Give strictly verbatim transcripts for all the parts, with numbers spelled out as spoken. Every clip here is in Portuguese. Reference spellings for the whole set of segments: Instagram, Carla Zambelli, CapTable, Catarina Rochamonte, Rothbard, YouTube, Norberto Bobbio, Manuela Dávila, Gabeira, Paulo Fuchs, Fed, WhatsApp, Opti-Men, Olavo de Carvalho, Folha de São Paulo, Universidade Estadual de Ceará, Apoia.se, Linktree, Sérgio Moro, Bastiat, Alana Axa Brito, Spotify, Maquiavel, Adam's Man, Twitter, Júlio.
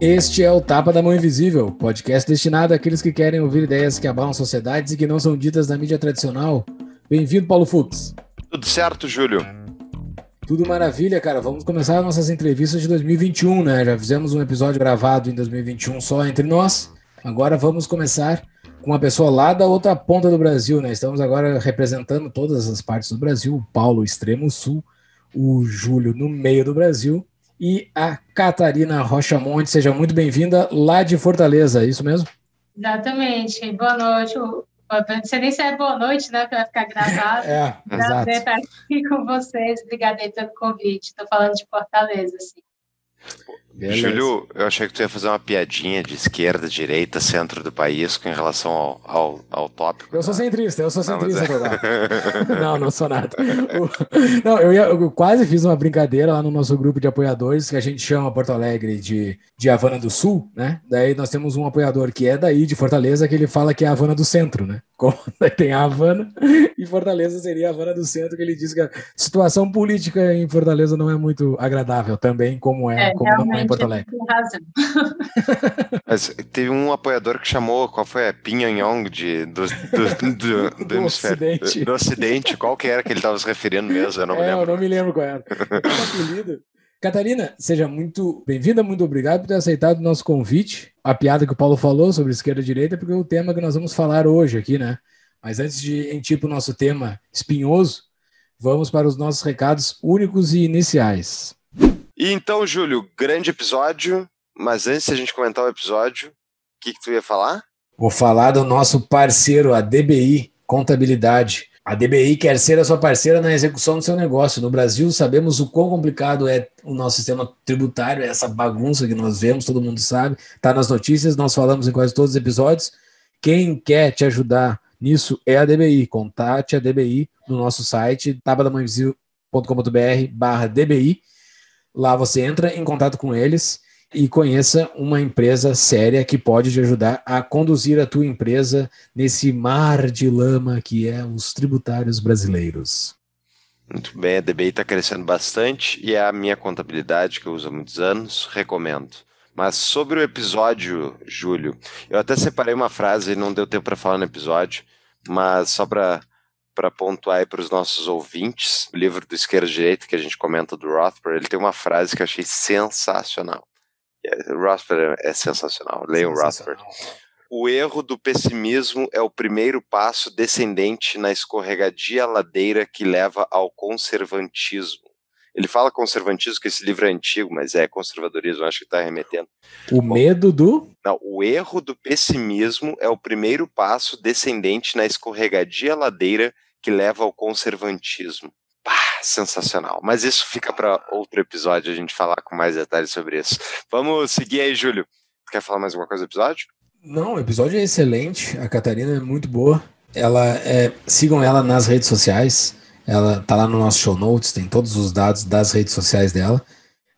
Este é o Tapa da Mão Invisível, podcast destinado àqueles que querem ouvir ideias que abalam sociedades e que não são ditas na mídia tradicional. Bem-vindo, Paulo Fuchs. Tudo certo, Júlio? Tudo maravilha, cara. Vamos começar nossas entrevistas de dois mil e vinte e um, né? Já fizemos um episódio gravado em dois mil e vinte e um só entre nós. Agora vamos começar com uma pessoa lá da outra ponta do Brasil, né? Estamos agora representando todas as partes do Brasil. O Paulo, extremo sul. O Júlio, no meio do Brasil. E a Catarina Rochamonte, seja muito bem-vinda lá de Fortaleza, é isso mesmo? Exatamente, boa noite. Não sei nem se é boa noite, né, para ficar gravado. É, prazer estar aqui com vocês, obrigada aí pelo convite, estou falando de Fortaleza, sim. Júlio, eu achei que tu ia fazer uma piadinha de esquerda, direita, centro do país com relação ao, ao, ao tópico. Eu sou centrista, eu sou centrista. Não, mas... não, não sou nada. Não, eu, ia, eu quase fiz uma brincadeira lá no nosso grupo de apoiadores, que a gente chama Porto Alegre de, de Havana do Sul, né? Daí nós temos um apoiador que é daí, de Fortaleza, que ele fala que é a Havana do Centro, né? Como tem a Havana, e Fortaleza seria a Havana do Centro, que ele diz que a situação política em Fortaleza não é muito agradável também, como é, é como não é em Porto Alegre. Mas teve um apoiador que chamou, qual foi? Pinhanyong de, do, do, do, do, do hemisfério. Ocidente. Do Ocidente, qual que era que ele estava se referindo mesmo? Eu não, é, me, lembro. Eu não me lembro qual era. Apelido. Catarina, seja muito bem-vinda, muito obrigado por ter aceitado o nosso convite. A piada que o Paulo falou sobre esquerda e direita, porque é o tema que nós vamos falar hoje aqui, né? Mas antes de ir para o nosso tema espinhoso, vamos para os nossos recados únicos e iniciais. E então, Júlio, grande episódio, mas antes de a gente comentar o episódio, o que, que tu ia falar? Vou falar do nosso parceiro, a D B I Contabilidade. A D B I quer ser a sua parceira na execução do seu negócio. No Brasil, sabemos o quão complicado é o nosso sistema tributário, essa bagunça que nós vemos, todo mundo sabe. Está nas notícias, nós falamos em quase todos os episódios. Quem quer te ajudar nisso é a D B I. Contate a D B I no nosso site, tabadamãoinvisível ponto com ponto br barra D B I. Lá você entra em contato com eles e conheça uma empresa séria que pode te ajudar a conduzir a tua empresa nesse mar de lama que é os tributários brasileiros. Muito bem, a D B I está crescendo bastante e é a minha contabilidade que eu uso há muitos anos, recomendo. Mas sobre o episódio, Júlio, eu até separei uma frase e não deu tempo para falar no episódio, mas só para para pontuar aí para os nossos ouvintes, o livro do Esquerda e Direita que a gente comenta do Rothbard, ele tem uma frase que eu achei sensacional. O Rothbard é sensacional, leiam o Rothbard. O erro do pessimismo é o primeiro passo descendente na escorregadia ladeira que leva ao conservantismo. Ele fala conservantismo, que esse livro é antigo, mas é conservadorismo, acho que está remetendo. O medo do... Não, o erro do pessimismo é o primeiro passo descendente na escorregadia ladeira que leva ao conservantismo. Pá, sensacional. Mas isso fica para outro episódio, a gente falar com mais detalhes sobre isso. Vamos seguir aí, Júlio. Quer falar mais alguma coisa do episódio? Não, o episódio é excelente. A Catarina é muito boa. Ela é... Sigam ela nas redes sociais. Ela tá lá no nosso show notes, tem todos os dados das redes sociais dela.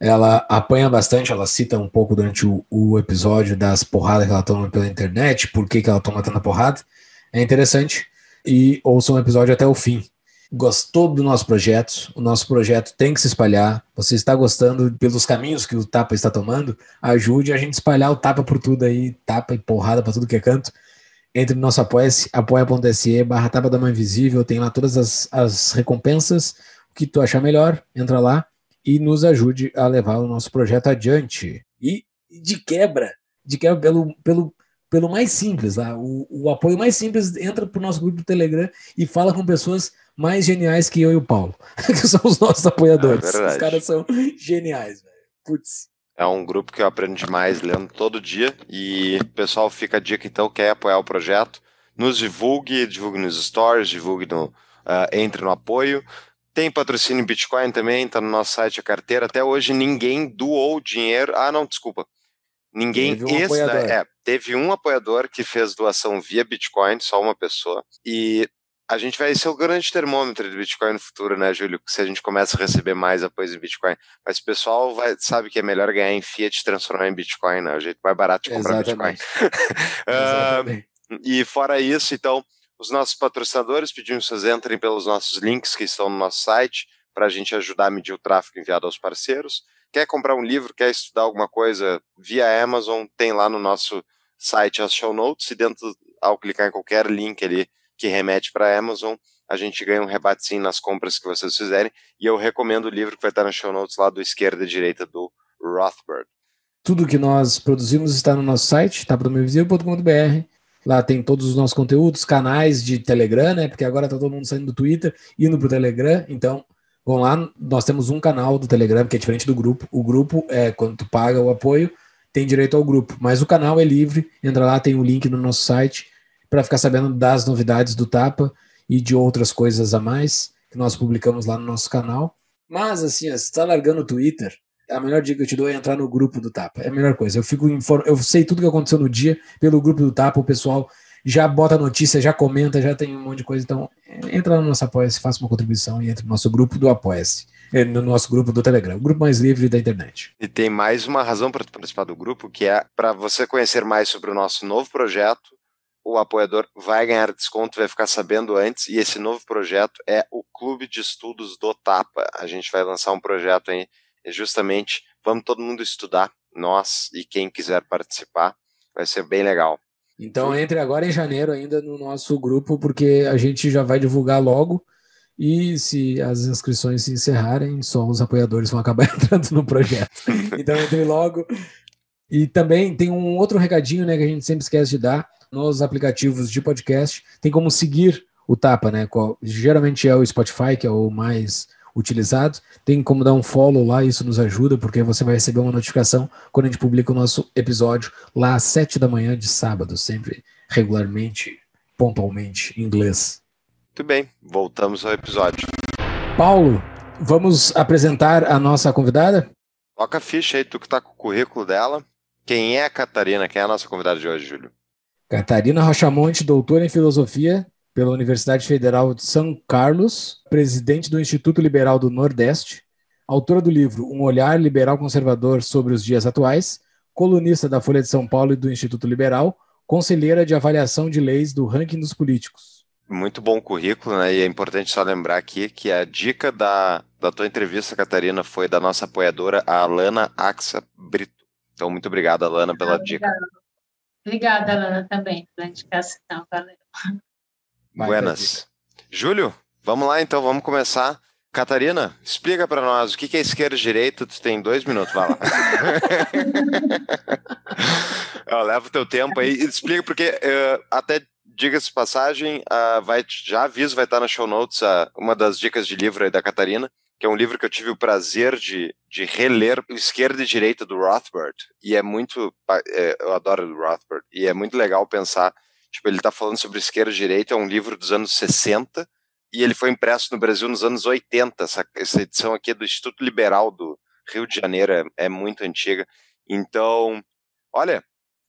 Ela apanha bastante, ela cita um pouco durante o, o episódio das porradas que ela toma pela internet, por que que ela toma tanta porrada. É interessante. E ouçam o episódio até o fim. Gostou do nosso projeto? O nosso projeto tem que se espalhar. Você está gostando pelos caminhos que o Tapa está tomando? Ajude a gente a espalhar o Tapa por tudo aí, Tapa e porrada para tudo que é canto. Entre no nosso apoia-se, apoia.se barra Tapa da Mão Invisível, tem lá todas as, as recompensas, o que tu achar melhor, entra lá e nos ajude a levar o nosso projeto adiante. E de quebra, de quebra pelo... pelo pelo mais simples, lá, o, o apoio mais simples, entra pro nosso grupo do Telegram e fala com pessoas mais geniais que eu e o Paulo, que são os nossos apoiadores. É, os caras são geniais, velho. Putz. É um grupo que eu aprendo demais, lendo todo dia, e o pessoal fica a dica, então, quer apoiar o projeto, nos divulgue, divulgue nos stories, divulgue no, uh, entre no apoio. Tem patrocínio em Bitcoin também, tá no nosso site a carteira, até hoje ninguém doou dinheiro, ah não, desculpa, Ninguém teve um, ex, né, é, teve um apoiador que fez doação via Bitcoin, só uma pessoa, e a gente vai ser o grande termômetro de Bitcoin no futuro, né, Júlio? Se a gente começa a receber mais apoios em Bitcoin, mas o pessoal vai, sabe que é melhor ganhar em fiat e transformar em Bitcoin, né? O jeito mais barato de comprar Exatamente. Bitcoin. Exatamente. uh, e fora isso, então, os nossos patrocinadores, pedimos que vocês entrem pelos nossos links que estão no nosso site, para a gente ajudar a medir o tráfego enviado aos parceiros. Quer comprar um livro, quer estudar alguma coisa via Amazon, tem lá no nosso site as show notes, e dentro, ao clicar em qualquer link ali que remete para a Amazon, a gente ganha um rebatezinho nas compras que vocês fizerem, e eu recomendo o livro que vai estar nas show notes lá do esquerda e direita do Rothbard. Tudo que nós produzimos está no nosso site, tapa da mão invisível ponto com ponto b r. Lá tem todos os nossos conteúdos, canais de Telegram, né? Porque agora está todo mundo saindo do Twitter, indo para o Telegram, então... Bom, lá nós temos um canal do Telegram que é diferente do grupo. O grupo, é quando tu paga o apoio, tem direito ao grupo. Mas o canal é livre. Entra lá, tem o link no nosso site para ficar sabendo das novidades do Tapa e de outras coisas a mais que nós publicamos lá no nosso canal. Mas, assim, ó, se você está largando o Twitter, a melhor dica que eu te dou é entrar no grupo do Tapa. É a melhor coisa. Eu, fico inform... eu sei tudo o que aconteceu no dia pelo grupo do Tapa. O pessoal já bota notícia, já comenta, já tem um monte de coisa. Então, entra no nosso Apoia-se, faça uma contribuição e entra no nosso grupo do Apoia-se, no nosso grupo do Telegram, o grupo mais livre da internet. E tem mais uma razão para participar do grupo, que é para você conhecer mais sobre o nosso novo projeto. O apoiador vai ganhar desconto, vai ficar sabendo antes, e esse novo projeto é o Clube de Estudos do Tapa. A gente vai lançar um projeto aí, justamente, vamos todo mundo estudar, nós e quem quiser participar, vai ser bem legal. Então entre agora em janeiro ainda no nosso grupo, porque a gente já vai divulgar logo, e se as inscrições se encerrarem, só os apoiadores vão acabar entrando no projeto. Então entre logo. E também tem um outro recadinho, né, que a gente sempre esquece de dar. Nos aplicativos de podcast tem como seguir o Tapa, né? Qual, geralmente é o Spotify, que é o mais utilizado. Tem como dar um follow lá, isso nos ajuda, porque você vai receber uma notificação quando a gente publica o nosso episódio lá às sete da manhã de sábado, sempre regularmente, pontualmente, em inglês. Muito bem, voltamos ao episódio. Paulo, vamos apresentar a nossa convidada? Toca a ficha aí, tu que tá com o currículo dela. Quem é a Catarina? Quem é a nossa convidada de hoje, Júlio? Catarina Rochamonte, doutora em filosofia pela Universidade Federal de São Carlos, presidente do Instituto Liberal do Nordeste, autora do livro Um Olhar Liberal Conservador sobre os Dias Atuais, colunista da Folha de São Paulo e do Instituto Liberal, conselheira de avaliação de leis do ranking dos políticos. Muito bom currículo, né? E é importante só lembrar aqui que a dica da, da tua entrevista, Catarina, foi da nossa apoiadora, a Alana Axa Brito. Então, muito obrigado, Alana, pela dica. Obrigada, Alana, também, pela indicação. Valeu. Buenas. Júlio, vamos lá então, vamos começar. Catarina, explica para nós o que é esquerda e direita. Tu tem dois minutos, vai lá. Eu levo o teu tempo aí. Explica, porque uh, até diga-se passagem, uh, vai, já aviso, vai estar na show notes uh, uma das dicas de livro aí da Catarina, que é um livro que eu tive o prazer de, de reler, Esquerda e Direita, do Rothbard. E é muito... Uh, eu adoro o Rothbard. E é muito legal pensar... Tipo, ele está falando sobre esquerda e direita, é um livro dos anos sessenta, e ele foi impresso no Brasil nos anos oitenta. Essa, essa edição aqui é do Instituto Liberal do Rio de Janeiro, é, é muito antiga. Então, olha,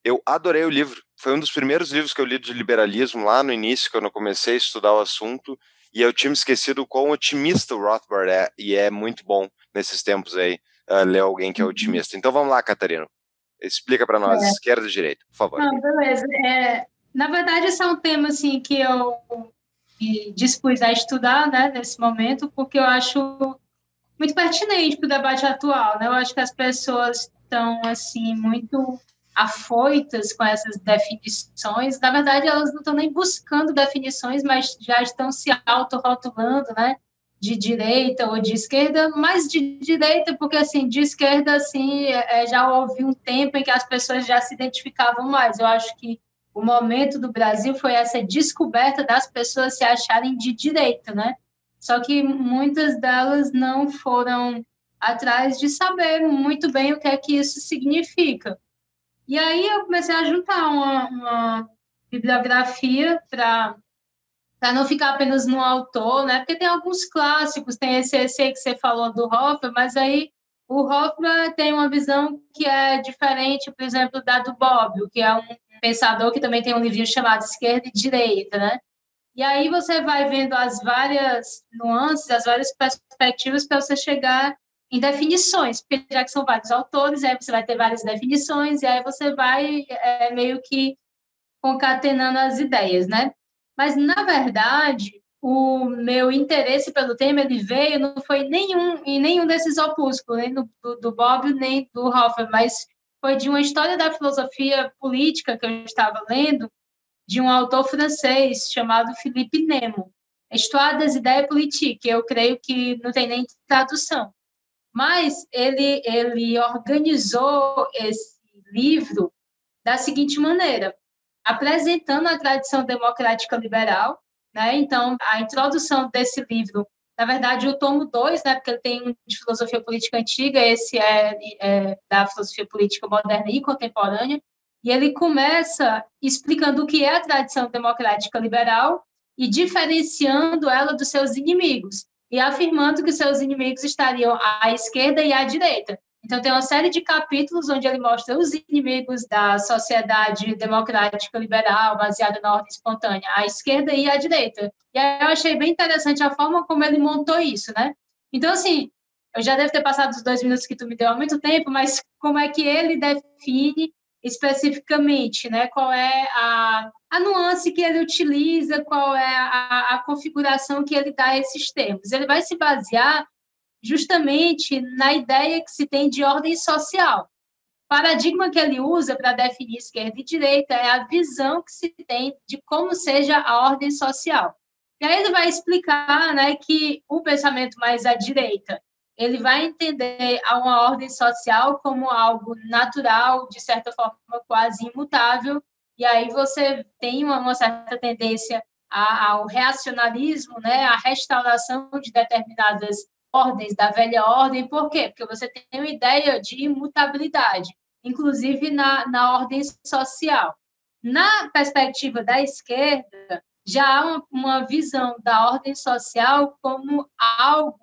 eu adorei o livro. Foi um dos primeiros livros que eu li de liberalismo lá no início, quando eu comecei a estudar o assunto, e eu tinha esquecido o quão otimista o Rothbard é, e é muito bom nesses tempos aí, uh, ler alguém que é otimista. Então vamos lá, Catarina. Explica para nós, é. esquerda e direita, por favor. Não, beleza, é... Na verdade, esse é um tema assim, que eu me dispus a estudar, né, nesse momento, porque eu acho muito pertinente para o debate atual. Né? Eu acho que as pessoas estão assim, muito afoitas com essas definições. Na verdade, elas não estão nem buscando definições, mas já estão se autorrotulando, né, de direita ou de esquerda, mas de direita, porque assim, de esquerda assim, já houve um tempo em que as pessoas já se identificavam mais. Eu acho que o momento do Brasil foi essa descoberta das pessoas se acharem de direita, né? Só que muitas delas não foram atrás de saber muito bem o que é que isso significa. E aí eu comecei a juntar uma, uma bibliografia para não ficar apenas no autor, né? Porque tem alguns clássicos, tem esse essay que você falou do Hoppe, mas aí O Rothbard tem uma visão que é diferente, por exemplo, da do Bobbio, que é um pensador que também tem um livrinho chamado Esquerda e Direita, né? E aí você vai vendo as várias nuances, as várias perspectivas para você chegar em definições, porque já que são vários autores, aí você vai ter várias definições, e aí você vai é, meio que concatenando as ideias, né? Mas, na verdade, o meu interesse pelo tema, ele veio, não foi nenhum, em nenhum desses opúsculos, nem do, do Bobbio, nem do Hoppe, mas foi de uma história da filosofia política que eu estava lendo, de um autor francês chamado Philippe Nemo, Histoire des idées politiques, eu creio que não tem nem tradução. Mas ele, ele organizou esse livro da seguinte maneira, apresentando a tradição democrática liberal, né? Então, a introdução desse livro, na verdade, o tomo dois, né? Porque ele tem um de filosofia política antiga, esse é, é da filosofia política moderna e contemporânea, e ele começa explicando o que é a tradição democrática liberal e diferenciando ela dos seus inimigos, e afirmando que seus inimigos estariam à esquerda e à direita. Então, tem uma série de capítulos onde ele mostra os inimigos da sociedade democrática liberal, baseada na ordem espontânea, à esquerda e à direita. E aí eu achei bem interessante a forma como ele montou isso, né? Então, assim, eu já devo ter passado os dois minutos que tu me deu há muito tempo, mas como é que ele define especificamente, né? Qual é a, a nuance que ele utiliza, qual é a, a configuração que ele dá a esses termos. Ele vai se basear justamente na ideia que se tem de ordem social. O paradigma que ele usa para definir esquerda e direita é a visão que se tem de como seja a ordem social. E aí ele vai explicar, né, que o pensamento mais à direita ele vai entender a uma ordem social como algo natural, de certa forma quase imutável, e aí você tem uma, uma certa tendência a, ao reacionalismo, né, à restauração de determinadas ordens, da velha ordem. Por quê? Porque você tem uma ideia de imutabilidade, inclusive na, na ordem social. Na perspectiva da esquerda, já há uma, uma visão da ordem social como algo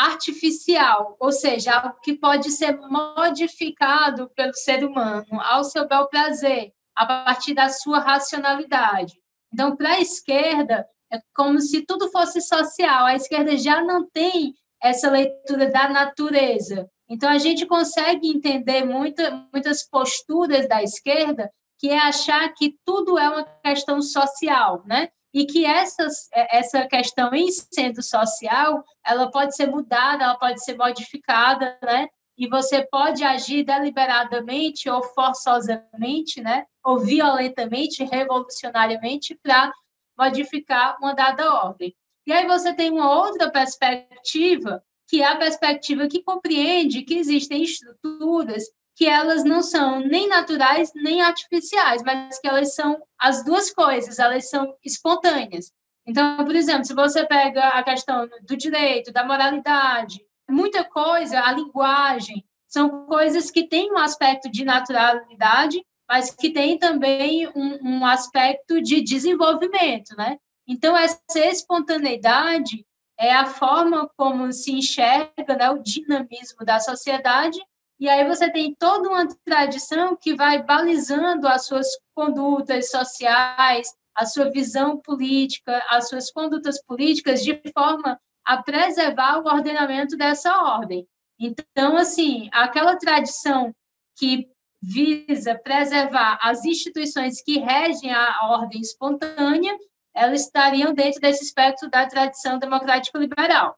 artificial, ou seja, algo que pode ser modificado pelo ser humano ao seu bel prazer, a partir da sua racionalidade. Então, para a esquerda, é como se tudo fosse social. A esquerda já não tem essa leitura da natureza. Então, a gente consegue entender muita, muitas posturas da esquerda que é achar que tudo é uma questão social, né? E que essas, essa questão, em sendo social, ela pode ser mudada, ela pode ser modificada, né? E você pode agir deliberadamente ou forçosamente, né? Ou violentamente, revolucionariamente, para modificar uma dada ordem. E aí você tem uma outra perspectiva, que é a perspectiva que compreende que existem estruturas que elas não são nem naturais nem artificiais, mas que elas são as duas coisas, elas são espontâneas. Então, por exemplo, se você pega a questão do direito, da moralidade, muita coisa, a linguagem, são coisas que têm um aspecto de naturalidade, mas que têm também um, um aspecto de desenvolvimento, né? Então, essa espontaneidade é a forma como se enxerga, né, o dinamismo da sociedade. E aí você tem toda uma tradição que vai balizando as suas condutas sociais, a sua visão política, as suas condutas políticas, de forma a preservar o ordenamento dessa ordem. Então, assim, aquela tradição que visa preservar as instituições que regem a ordem espontânea, elas estariam dentro desse espectro da tradição democrático-liberal.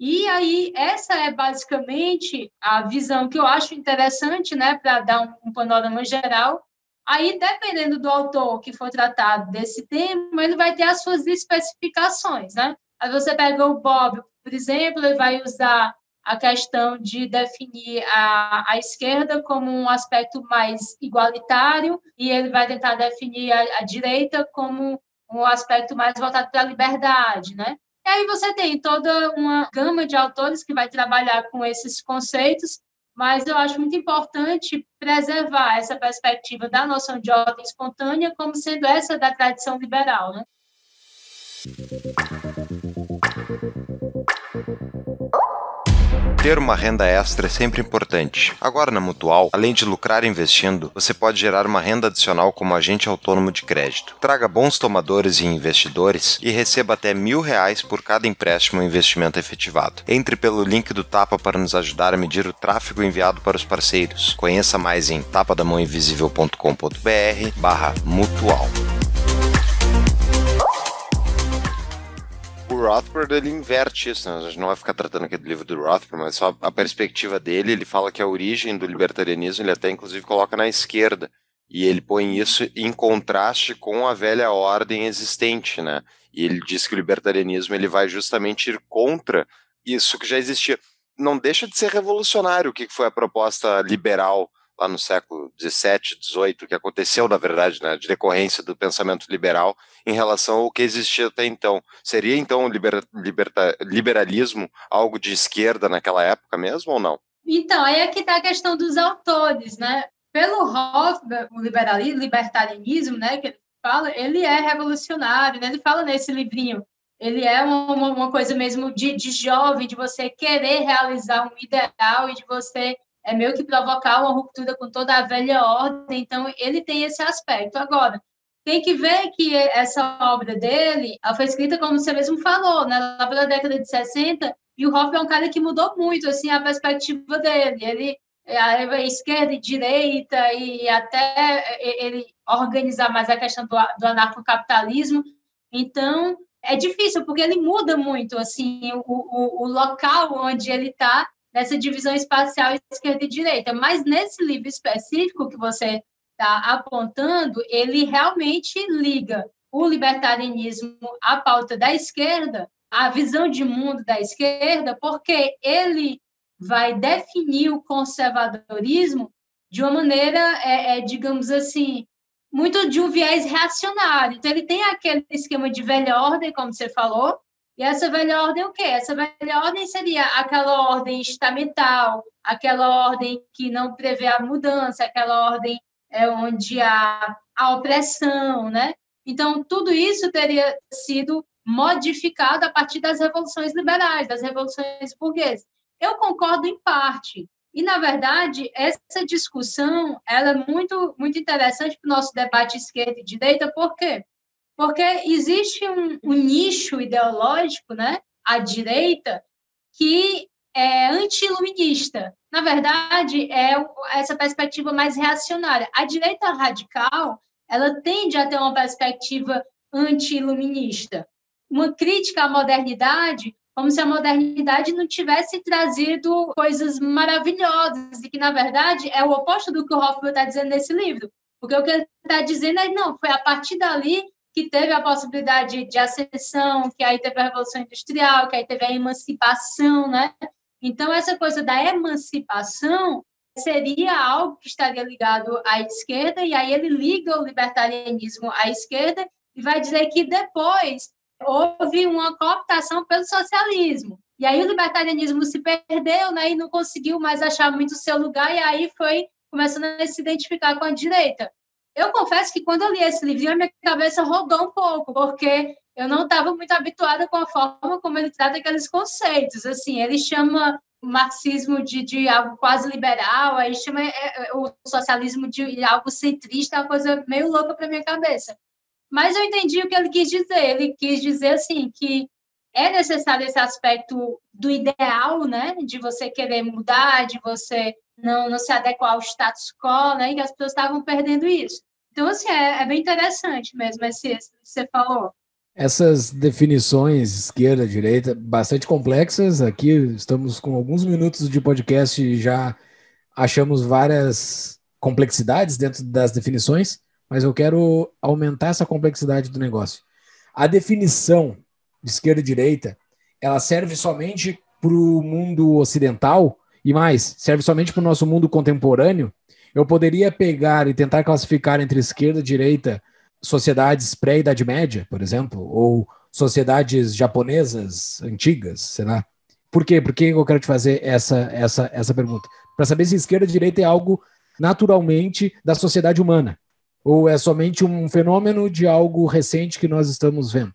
E aí, essa é basicamente a visão que eu acho interessante, né, para dar um, um panorama geral. Aí, dependendo do autor que for tratado desse tema, ele vai ter as suas especificações, né? Aí você pega o Bobbio, por exemplo, ele vai usar a questão de definir a, a esquerda como um aspecto mais igualitário, e ele vai tentar definir a, a direita como um aspecto mais voltado para a liberdade, né? E aí você tem toda uma gama de autores que vai trabalhar com esses conceitos, mas eu acho muito importante preservar essa perspectiva da noção de ordem espontânea como sendo essa da tradição liberal, né? ter uma renda extra é sempre importante. Agora na Mutual, além de lucrar investindo, você pode gerar uma renda adicional como agente autônomo de crédito. Traga bons tomadores e investidores e receba até mil reais por cada empréstimo ou investimento efetivado. Entre pelo link do Tapa para nos ajudar a medir o tráfego enviado para os parceiros. Conheça mais em tapa da mão invisível ponto com ponto br barra mutual. O Rothbard, ele inverte isso, né? A gente não vai ficar tratando aqui do livro do Rothbard, mas só a perspectiva dele. Ele fala que a origem do libertarianismo, ele até inclusive coloca na esquerda, e ele põe isso em contraste com a velha ordem existente, né? E ele diz que o libertarianismo, ele vai justamente ir contra isso que já existia. Não deixa de ser revolucionário o que foi a proposta liberal lá no século dezessete, dezoito, que aconteceu, na verdade, né, de decorrência do pensamento liberal em relação ao que existia até então. Seria, então, o liber, liberta, liberalismo algo de esquerda naquela época mesmo ou não? Então, aí é que está a questão dos autores, né? Pelo Rothbard, o liberalismo, libertarianismo, né, que ele fala, ele é revolucionário, né? Ele fala nesse livrinho. Ele é uma, uma coisa mesmo de, de jovem, de você querer realizar um ideal e de você... é meio que provocar uma ruptura com toda a velha ordem, então ele tem esse aspecto. Agora, tem que ver que essa obra dele, ela foi escrita, como você mesmo falou, né, lá pela década de sessenta, e o Hoppe é um cara que mudou muito assim, a perspectiva dele. Ele é esquerda e direita, e até ele organizar mais a questão do, do anarcocapitalismo. Então, é difícil, porque ele muda muito assim, o, o, o local onde ele está, nessa divisão espacial esquerda e direita. Mas nesse livro específico que você está apontando, ele realmente liga o libertarianismo à pauta da esquerda, à visão de mundo da esquerda, porque ele vai definir o conservadorismo de uma maneira, é, é, digamos assim, muito de um viés reacionário. Então, ele tem aquele esquema de velha ordem, como você falou. E essa velha ordem é o quê? Essa velha ordem seria aquela ordem estamental, aquela ordem que não prevê a mudança, aquela ordem é, onde há a opressão, né? Então, tudo isso teria sido modificado a partir das revoluções liberais, das revoluções burguesas. Eu concordo em parte. E, na verdade, essa discussão ela é muito, muito interessante para o nosso debate esquerda e direita. Por quê? Porque existe um, um nicho ideológico, né, à direita, que é anti-iluminista. Na verdade, é essa perspectiva mais reacionária. A direita radical, ela tende a ter uma perspectiva anti-iluminista. Uma crítica à modernidade, como se a modernidade não tivesse trazido coisas maravilhosas, e que, na verdade, é o oposto do que o Hoffman está dizendo nesse livro. Porque o que ele está dizendo é, não, foi a partir dali que teve a possibilidade de ascensão, que aí teve a Revolução Industrial, que aí teve a emancipação, né? Então, essa coisa da emancipação seria algo que estaria ligado à esquerda, e aí ele liga o libertarianismo à esquerda e vai dizer que depois houve uma cooptação pelo socialismo. E aí o libertarianismo se perdeu, né? E não conseguiu mais achar muito o seu lugar, e aí foi começando a se identificar com a direita. Eu confesso que quando eu li esse livrinho, a minha cabeça rodou um pouco, porque eu não estava muito habituada com a forma como ele trata aqueles conceitos. Assim, ele chama o marxismo de, de algo quase liberal, aí chama o socialismo de algo centrista, uma coisa meio louca para a minha cabeça. Mas eu entendi o que ele quis dizer. Ele quis dizer assim, que é necessário esse aspecto do ideal, né? De você querer mudar, de você não, não se adequar ao status quo, né? E as pessoas estavam perdendo isso. Então, assim, é, é bem interessante mesmo esse, esse que você falou. Essas definições esquerda, direita, bastante complexas. Aqui estamos com alguns minutos de podcast e já achamos várias complexidades dentro das definições, mas eu quero aumentar essa complexidade do negócio. A definição de esquerda e direita, ela serve somente para o mundo ocidental e mais, serve somente para o nosso mundo contemporâneo? Eu poderia pegar e tentar classificar entre esquerda e direita sociedades pré-Idade Média, por exemplo, ou sociedades japonesas antigas, sei lá. Por quê? Por que eu quero te fazer essa, essa, essa pergunta? Para saber se esquerda e direita é algo naturalmente da sociedade humana, ou é somente um fenômeno de algo recente que nós estamos vendo.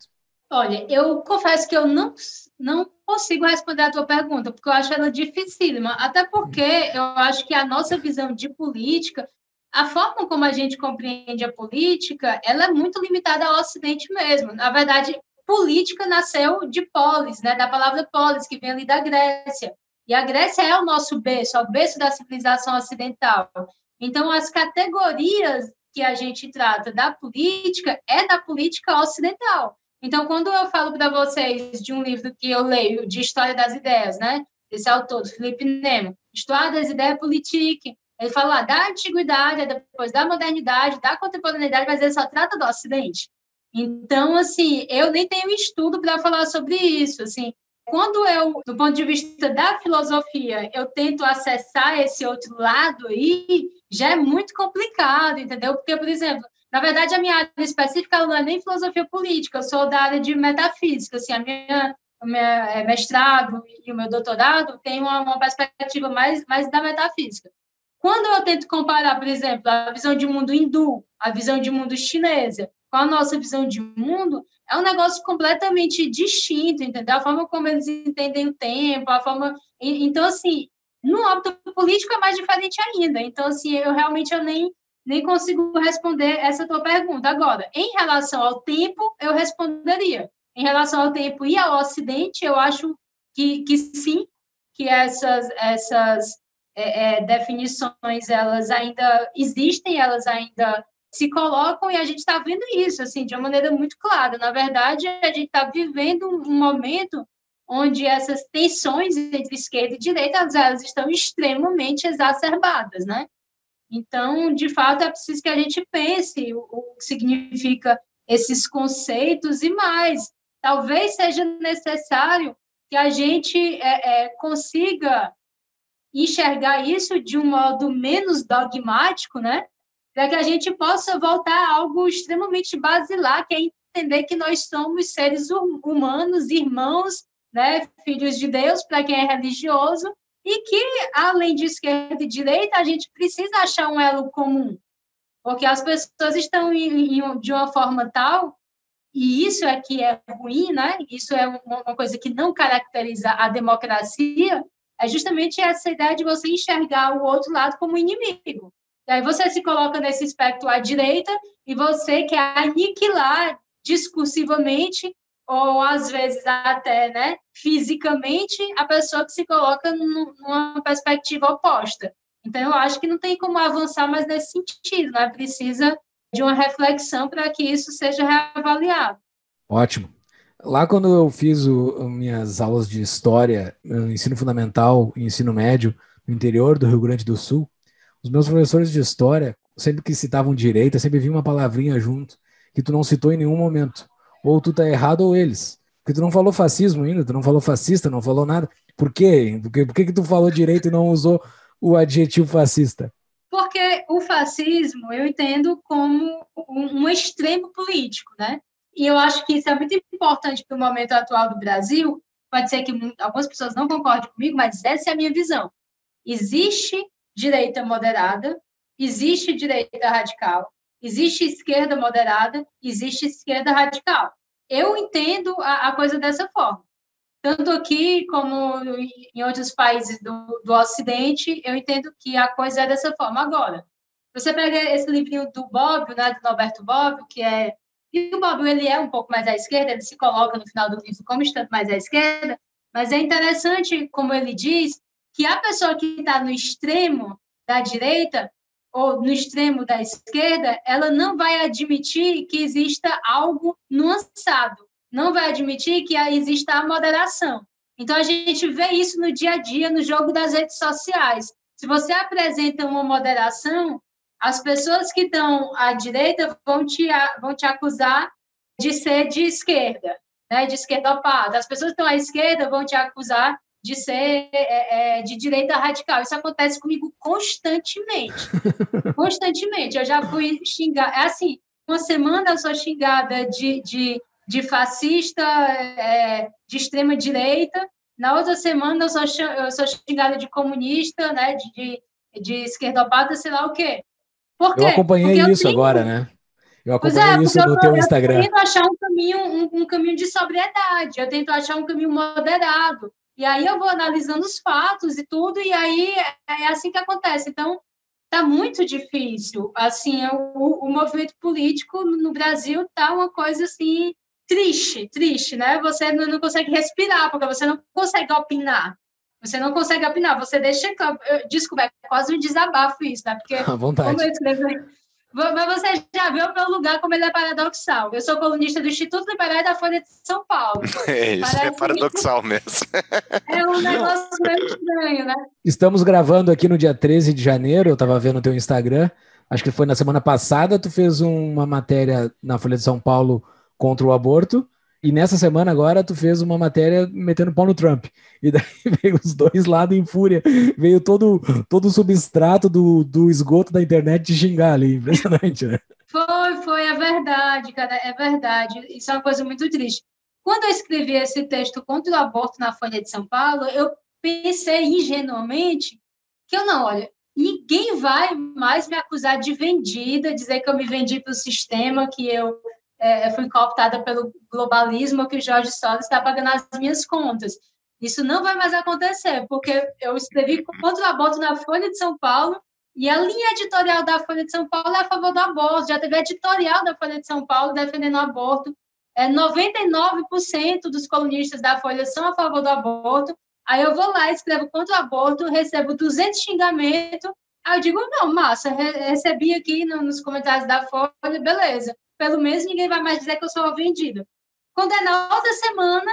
Olha, eu confesso que eu não, não consigo responder a tua pergunta, porque eu acho ela dificílima, até porque eu acho que a nossa visão de política, a forma como a gente compreende a política, ela é muito limitada ao Ocidente mesmo. Na verdade, política nasceu de polis, né, da palavra polis, que vem ali da Grécia. E a Grécia é o nosso berço, é o berço da civilização ocidental. Então, as categorias que a gente trata da política é da política ocidental. Então, quando eu falo para vocês de um livro que eu leio de História das Ideias, né, desse autor, Philippe Nemo, História das Ideias Politique, ele fala ah, da antiguidade, depois da modernidade, da contemporaneidade, mas ele só trata do Ocidente. Então, assim, eu nem tenho estudo para falar sobre isso, assim. Quando eu, do ponto de vista da filosofia, eu tento acessar esse outro lado aí, já é muito complicado, entendeu? Porque, por exemplo, na verdade, a minha área específica não é nem filosofia política, eu sou da área de metafísica, assim, a minha, o meu mestrado e o meu doutorado tem uma, uma perspectiva mais, mais da metafísica. Quando eu tento comparar, por exemplo, a visão de mundo hindu, a visão de mundo chinesa, com a nossa visão de mundo, é um negócio completamente distinto, entendeu? A forma como eles entendem o tempo, a forma... Então, assim, no âmbito político é mais diferente ainda. Então, assim, eu realmente eu nem, nem consigo responder essa tua pergunta. Agora, em relação ao tempo, eu responderia. Em relação ao tempo e ao Ocidente, eu acho que, que sim, que essas, essas é, é, definições, elas ainda existem, elas ainda... se colocam, e a gente está vendo isso assim, de uma maneira muito clara. Na verdade, a gente está vivendo um momento onde essas tensões entre esquerda e direita elas estão extremamente exacerbadas, né? Então, de fato, é preciso que a gente pense o, o que significa esses conceitos e mais. Talvez seja necessário que a gente é, é, consiga enxergar isso de um modo menos dogmático, né? Para que a gente possa voltar a algo extremamente basilar, que é entender que nós somos seres humanos, irmãos, né, filhos de Deus, para quem é religioso, e que, além de esquerda e direita, a gente precisa achar um elo comum, porque as pessoas estão em, em, de uma forma tal, e isso é que é ruim, né? Isso é uma coisa que não caracteriza a democracia, é justamente essa ideia de você enxergar o outro lado como inimigo. Aí você se coloca nesse espectro à direita e você quer aniquilar discursivamente ou, às vezes, até né, fisicamente a pessoa que se coloca numa perspectiva oposta. Então, eu acho que não tem como avançar mais nesse sentido, né? Precisa de uma reflexão para que isso seja reavaliado. Ótimo. Lá quando eu fiz o, minhas aulas de história, ensino fundamental e ensino médio no interior do Rio Grande do Sul, os meus professores de história, sempre que citavam direita, sempre vinha uma palavrinha junto que tu não citou em nenhum momento. Ou tu tá errado ou eles. Porque tu não falou fascismo ainda, tu não falou fascista, não falou nada. Por quê? Por que, por que, que tu falou direita e não usou o adjetivo fascista? Porque o fascismo eu entendo como um extremo político, né? E eu acho que isso é muito importante para o momento atual do Brasil. Pode ser que algumas pessoas não concordem comigo, mas essa é a minha visão. Existe direita moderada, existe direita radical, existe esquerda moderada, existe esquerda radical. Eu entendo a, a coisa dessa forma. Tanto aqui como em outros países do, do Ocidente, eu entendo que a coisa é dessa forma. Agora, você pega esse livrinho do Bobbio, né, do Norberto Bobbio, que é... E o Bobbio, ele é um pouco mais à esquerda, ele se coloca no final do livro como estando mais à esquerda, mas é interessante, como ele diz, que a pessoa que está no extremo da direita ou no extremo da esquerda, ela não vai admitir que exista algo nuançado, não vai admitir que exista a moderação. Então, a gente vê isso no dia a dia, no jogo das redes sociais. Se você apresenta uma moderação, as pessoas que estão à direita vão te, vão te acusar de ser de esquerda, né? De esquerdopata. As pessoas que estão à esquerda vão te acusar de ser é, é, de direita radical. Isso acontece comigo constantemente. Constantemente. Eu já fui xingar... É assim, uma semana eu sou xingada de, de, de fascista, é, de extrema-direita. Na outra semana eu sou, eu sou xingada de comunista, né, de, de, de esquerdopata, sei lá o quê. Por quê? Eu acompanhei porque isso eu tenho... agora, né? Eu acompanhei é, isso no teu Instagram. Eu tô tentando achar um caminho caminho, um, um caminho de sobriedade, eu tento achar um caminho moderado. E aí eu vou analisando os fatos e tudo, e aí é assim que acontece. Então, está muito difícil. Assim, o, o movimento político no Brasil está uma coisa assim triste, triste, né? Você não consegue respirar, porque você não consegue opinar. Você não consegue opinar, você deixa... Desculpa, é quase um desabafo isso, né? Porque, à vontade. Como eu escrevi, mas você já viu o meu lugar como ele é paradoxal. Eu sou colunista do Instituto Liberal da Folha de São Paulo. É isso, parece é paradoxal que... mesmo. É um negócio meio estranho, né? Estamos gravando aqui no dia treze de janeiro, eu estava vendo o teu Instagram, acho que foi na semana passada, tu fez uma matéria na Folha de São Paulo contra o aborto, e nessa semana agora tu fez uma matéria metendo pau no Trump. E daí veio os dois lados em fúria. Veio todo, todo o substrato do, do esgoto da internet de xingar ali. Impressionante, né? Foi, foi. É verdade, cara. É verdade. Isso é uma coisa muito triste. Quando eu escrevi esse texto contra o aborto na Folha de São Paulo, eu pensei ingenuamente que eu não, olha, ninguém vai mais me acusar de vendida, dizer que eu me vendi para o sistema, que eu... É, fui cooptada pelo globalismo, que o Jorge Soros está pagando as minhas contas. Isso não vai mais acontecer, porque eu escrevi contra o aborto na Folha de São Paulo e a linha editorial da Folha de São Paulo é a favor do aborto. Já teve editorial da Folha de São Paulo defendendo o aborto. É, noventa e nove por cento dos colunistas da Folha são a favor do aborto. Aí eu vou lá, escrevo contra o aborto, recebo duzentos xingamentos. Aí eu digo, não, massa, recebi aqui no, nos comentários da Folha, beleza. Pelo menos ninguém vai mais dizer que eu sou vendida. Quando é na outra semana,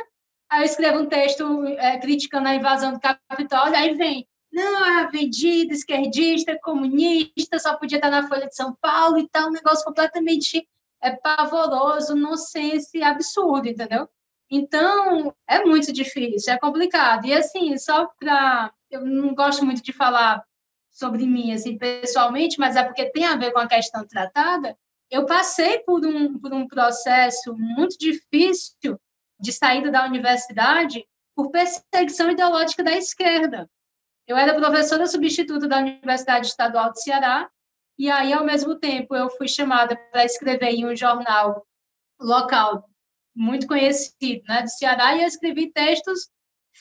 aí eu escrevo um texto é, criticando a invasão do Capitólio, aí vem, não, é vendida, esquerdista, comunista, só podia estar na Folha de São Paulo e tal, um negócio completamente é, pavoroso, nonsense, absurdo, entendeu? Então, é muito difícil, é complicado. E, assim, só para... Eu não gosto muito de falar sobre mim, assim, pessoalmente, mas é porque tem a ver com a questão tratada. Eu passei por um, por um processo muito difícil de saída da universidade por perseguição ideológica da esquerda. Eu era professora substituta da Universidade Estadual de Ceará e aí, ao mesmo tempo, eu fui chamada para escrever em um jornal local muito conhecido, né, do Ceará, e eu escrevi textos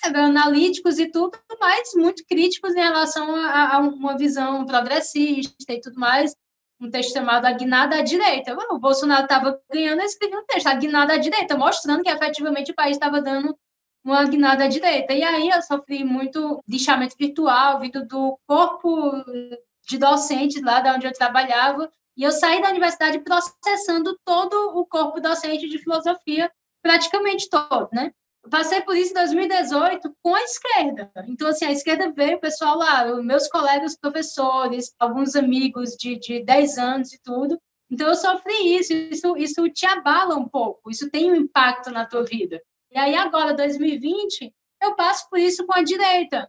analíticos e tudo mais, muito críticos em relação a, a uma visão progressista e tudo mais. Um texto chamado A Guinada à Direita. O Bolsonaro estava ganhando, eu escrevi um texto, A Guinada à Direita, mostrando que efetivamente o país estava dando uma guinada à direita. E aí eu sofri muito lixamento virtual, vindo do corpo de docentes lá de onde eu trabalhava, e eu saí da universidade processando todo o corpo docente de filosofia, praticamente todo, né? Eu passei por isso em dois mil e dezoito com a esquerda. Então, assim, a esquerda veio, o pessoal lá, meus colegas professores, alguns amigos de, de dez anos e tudo. Então, eu sofri isso, isso, isso te abala um pouco, isso tem um impacto na tua vida. E aí, agora, dois mil e vinte, eu passo por isso com a direita,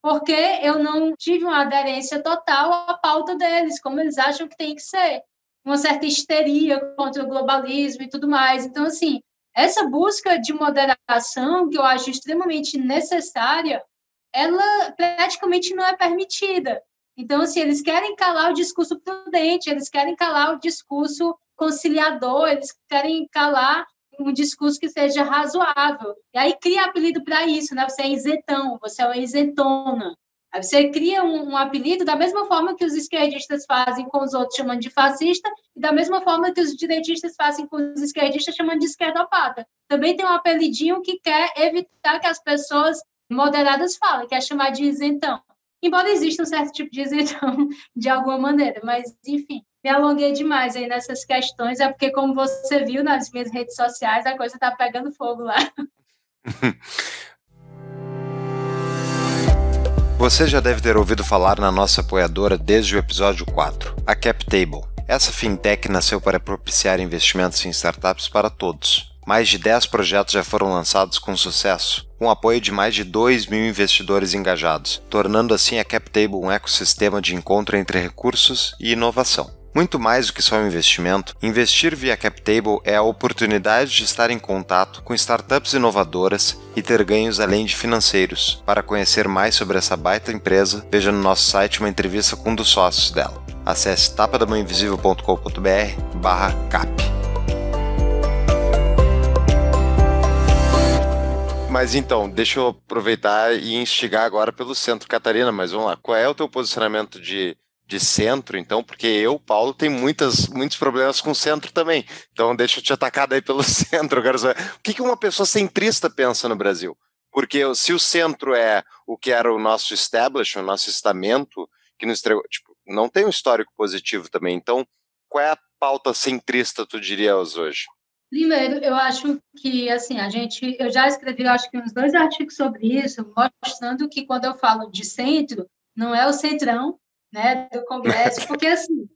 porque eu não tive uma aderência total à pauta deles, como eles acham que tem que ser. Uma certa histeria contra o globalismo e tudo mais. Então, assim... Essa busca de moderação, que eu acho extremamente necessária, ela praticamente não é permitida. Então, assim, eles querem calar o discurso prudente, eles querem calar o discurso conciliador, eles querem calar um discurso que seja razoável. E aí cria apelido para isso, né? Você é isentão, você é uma isentona. Aí você cria um, um apelido da mesma forma que os esquerdistas fazem com os outros, chamando de fascista, e da mesma forma que os direitistas fazem com os esquerdistas, chamando de esquerdopata. Também tem um apelidinho que quer evitar que as pessoas moderadas falem, que é chamar de isentão. Embora exista um certo tipo de isentão, de alguma maneira, mas, enfim, me alonguei demais aí nessas questões, é porque, como você viu nas minhas redes sociais, a coisa está pegando fogo lá. Você já deve ter ouvido falar na nossa apoiadora desde o episódio quatro, a CapTable. Essa fintech nasceu para propiciar investimentos em startups para todos. Mais de dez projetos já foram lançados com sucesso, com apoio de mais de dois mil investidores engajados, tornando assim a CapTable um ecossistema de encontro entre recursos e inovação. Muito mais do que só um investimento, investir via CapTable é a oportunidade de estar em contato com startups inovadoras e ter ganhos além de financeiros. Para conhecer mais sobre essa baita empresa, veja no nosso site uma entrevista com um dos sócios dela. Acesse tapa da mão invisível ponto com ponto br barra cap. Mas então, deixa eu aproveitar e instigar agora pelo centro, Catarina, mas vamos lá. Qual é o teu posicionamento de, de centro, então? Porque eu, Paulo, tenho muitas, muitos problemas com o centro também. Então deixa eu te atacar daí pelo centro. Eu quero saber, o que uma pessoa centrista pensa no Brasil? Porque se o centro é o que era o nosso establishment, o nosso estamento, que nos entregou, tipo, não tem um histórico positivo também. Então, qual é a pauta centrista, tu dirias, hoje? Primeiro, eu acho que, assim, a gente... Eu já escrevi, acho que uns dois artigos sobre isso, mostrando que quando eu falo de centro, não é o centrão, né, do Congresso, porque, assim,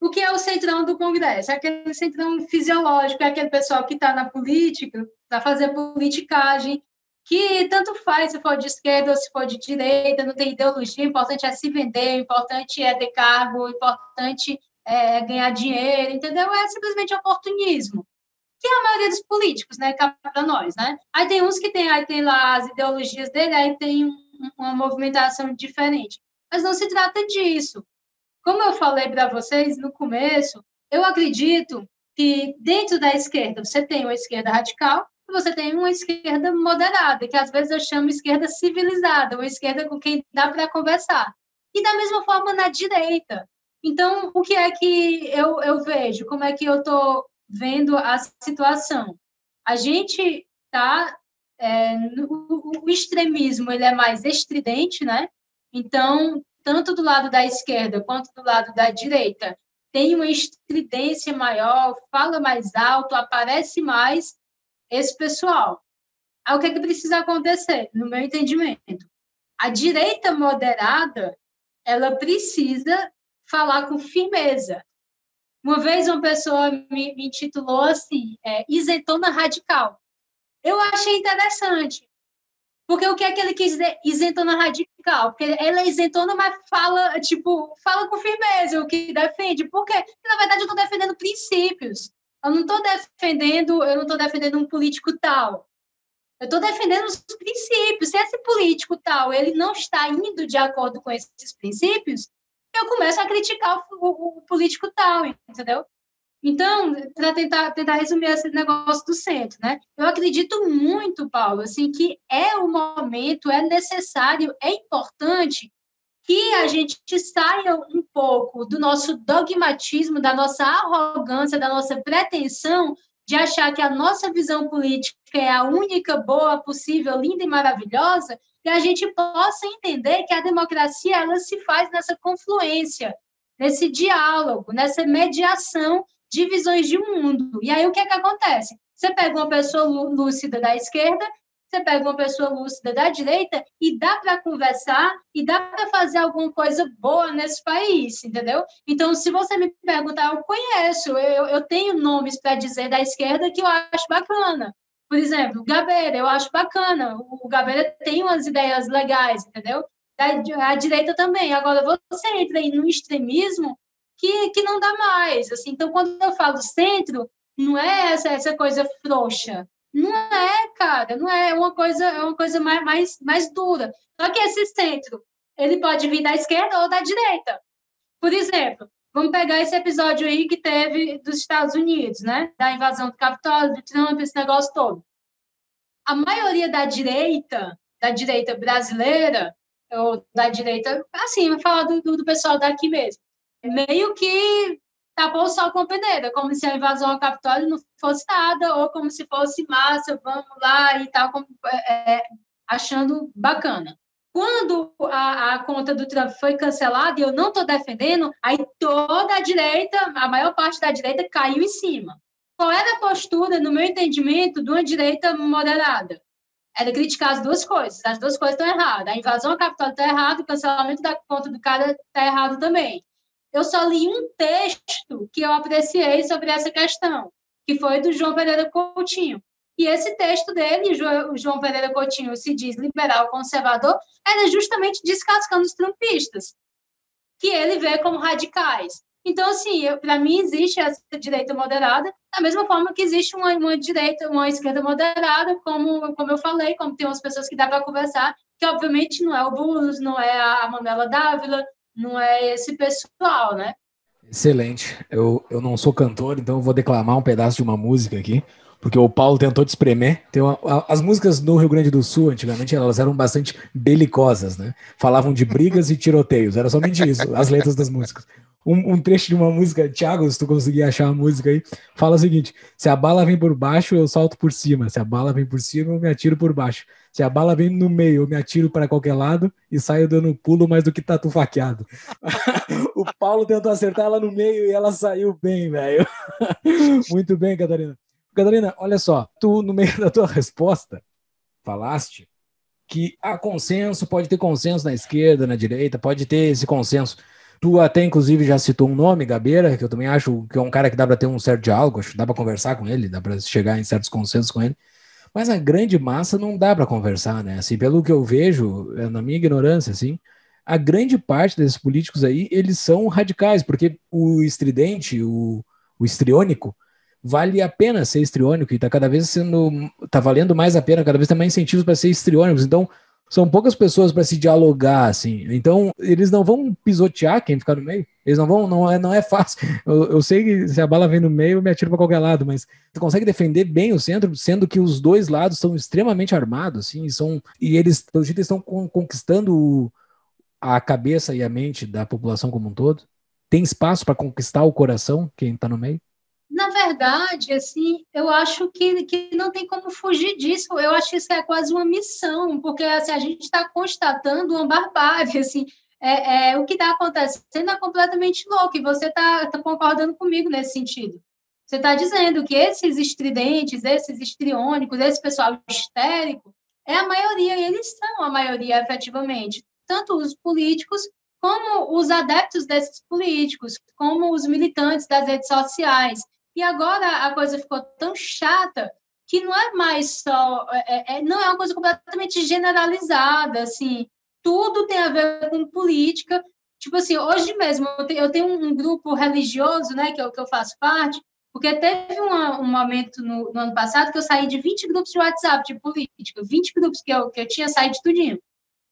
o que é o centrão do Congresso? É aquele centrão fisiológico, é aquele pessoal que está na política, para fazer politicagem, que tanto faz se for de esquerda ou se for de direita, não tem ideologia, o importante é se vender, o importante é ter cargo, o importante é ganhar dinheiro, entendeu? É simplesmente oportunismo, que é a maioria dos políticos, né, cá para nós, né? Aí tem uns que tem, aí tem lá as ideologias dele, aí tem uma movimentação diferente, mas não se trata disso. Como eu falei para vocês no começo, eu acredito que dentro da esquerda você tem uma esquerda radical, você tem uma esquerda moderada, que às vezes eu chamo esquerda civilizada, uma esquerda com quem dá para conversar. E da mesma forma na direita. Então, o que é que eu, eu vejo? Como é que eu estou vendo a situação? A gente está... É, o, o extremismo ele é mais estridente, né? Então, tanto do lado da esquerda quanto do lado da direita, tem uma estridência maior, fala mais alto, aparece mais esse pessoal. Aí, o que é que precisa acontecer, no meu entendimento? A direita moderada, ela precisa falar com firmeza. Uma vez uma pessoa me, me intitulou assim, é, isentona radical. Eu achei interessante, porque o que é que ele quis dizer isentona radical? Porque ela é isentona, mas fala, tipo, fala com firmeza o que defende. Por quê? Porque, na verdade, eu estou defendendo princípios. Eu não estou defendendo, eu não estou defendendo um político tal. Eu estou defendendo os princípios. Se esse político tal ele não está indo de acordo com esses princípios, eu começo a criticar o, o, o político tal, entendeu? Então, para tentar, tentar resumir esse negócio do centro, né? Eu acredito muito, Paulo, assim, que é o momento, é necessário, é importante que a gente saia um pouco do nosso dogmatismo, da nossa arrogância, da nossa pretensão de achar que a nossa visão política é a única boa possível, linda e maravilhosa, e a gente possa entender que a democracia ela se faz nessa confluência, nesse diálogo, nessa mediação de visões de mundo. E aí o que é que acontece? Você pega uma pessoa lúcida da esquerda, você pega uma pessoa lúcida da direita e dá para conversar e dá para fazer alguma coisa boa nesse país, entendeu? Então, se você me perguntar, eu conheço, eu, eu tenho nomes para dizer da esquerda que eu acho bacana. Por exemplo, o Gabeira, eu acho bacana. O Gabeira tem umas ideias legais, entendeu? A direita também. Agora, você entra aí no extremismo que, que não dá mais. Assim. Então, quando eu falo centro, não é essa, essa coisa frouxa. Não é, cara, não é uma coisa, é uma coisa mais, mais, mais dura. Só que esse centro, ele pode vir da esquerda ou da direita. Por exemplo, vamos pegar esse episódio aí que teve dos Estados Unidos, né? Da invasão do Capitólio, do Trump, esse negócio todo. A maioria da direita, da direita brasileira, ou da direita, assim, vou falar do, do pessoal daqui mesmo, meio que tapou o sol com a peneira, como se a invasão ao Capitólio não fosse nada, ou como se fosse massa, vamos lá e tal, como, é, achando bacana. Quando a, a conta do Trump foi cancelada, e eu não estou defendendo, aí toda a direita, a maior parte da direita, caiu em cima. Qual era a postura, no meu entendimento, de uma direita moderada? Era criticar as duas coisas, as duas coisas estão erradas. A invasão ao Capitólio está errada, o cancelamento da conta do cara está errado também. Eu só li um texto que eu apreciei sobre essa questão, que foi do João Pereira Coutinho. E esse texto dele, o João Pereira Coutinho se diz liberal conservador, era justamente descascando os trumpistas, que ele vê como radicais. Então, assim, para mim existe essa direita moderada, da mesma forma que existe uma, uma direita, uma esquerda moderada, como, como eu falei, como tem umas pessoas que dá para conversar, que obviamente não é o Boulos, não é a Manuela Dávila, não é esse pessoal, né? Excelente. Eu, eu não sou cantor, então eu vou declamar um pedaço de uma música aqui. porque o Paulo tentou te espremer. Então, as músicas no Rio Grande do Sul, antigamente, elas eram bastante belicosas, né? Falavam de brigas e tiroteios, era somente isso, as letras das músicas. Um, um trecho de uma música, Thiago, se tu conseguir achar a música aí, fala o seguinte: se a bala vem por baixo, eu salto por cima, se a bala vem por cima, eu me atiro por baixo, se a bala vem no meio, eu me atiro para qualquer lado e saio dando um pulo mais do que tatu faqueado. O Paulo tentou acertar ela no meio e ela saiu bem, velho. Muito bem, Catarina. Catarina, olha só, tu no meio da tua resposta falaste que há consenso, pode ter consenso na esquerda, na direita, pode ter esse consenso. Tu até, inclusive, já citou um nome, Gabeira, que eu também acho que é um cara que dá para ter um certo diálogo, acho que dá para conversar com ele, dá para chegar em certos consensos com ele, mas a grande massa não dá para conversar, né? Assim, pelo que eu vejo, na minha ignorância, assim, a grande parte desses políticos aí, eles são radicais, porque o estridente, o, o histriônico, vale a pena ser histriônico e tá cada vez sendo, tá valendo mais a pena, cada vez tem mais incentivos para ser histriônicos, então são poucas pessoas para se dialogar, assim. Então, eles não vão pisotear quem ficar no meio. Eles não vão, não é, não é fácil. Eu, eu sei que se a bala vem no meio, eu me atiro para qualquer lado, mas tu consegue defender bem o centro, sendo que os dois lados são extremamente armados, assim, são, e eles, pelo jeito, estão conquistando a cabeça e a mente da população como um todo. Tem espaço para conquistar o coração, quem está no meio? Na verdade, assim, eu acho que, que não tem como fugir disso. Eu acho que isso é quase uma missão, porque assim, a gente está constatando uma barbárie. Assim, é, é, o que está acontecendo é completamente louco, e você está tá concordando comigo nesse sentido. Você está dizendo que esses estridentes, esses histriônicos, esse pessoal histérico, é a maioria, e eles são a maioria, efetivamente. Tanto os políticos, como os adeptos desses políticos, como os militantes das redes sociais. E agora a coisa ficou tão chata que não é mais só... É, é, não é uma coisa completamente generalizada, assim. Tudo tem a ver com política. Tipo assim, hoje mesmo eu tenho, eu tenho um grupo religioso, né, que, eu, que eu faço parte, porque teve uma, um momento no, no ano passado que eu saí de vinte grupos de WhatsApp de política, vinte grupos que eu, que eu tinha saído de tudinho.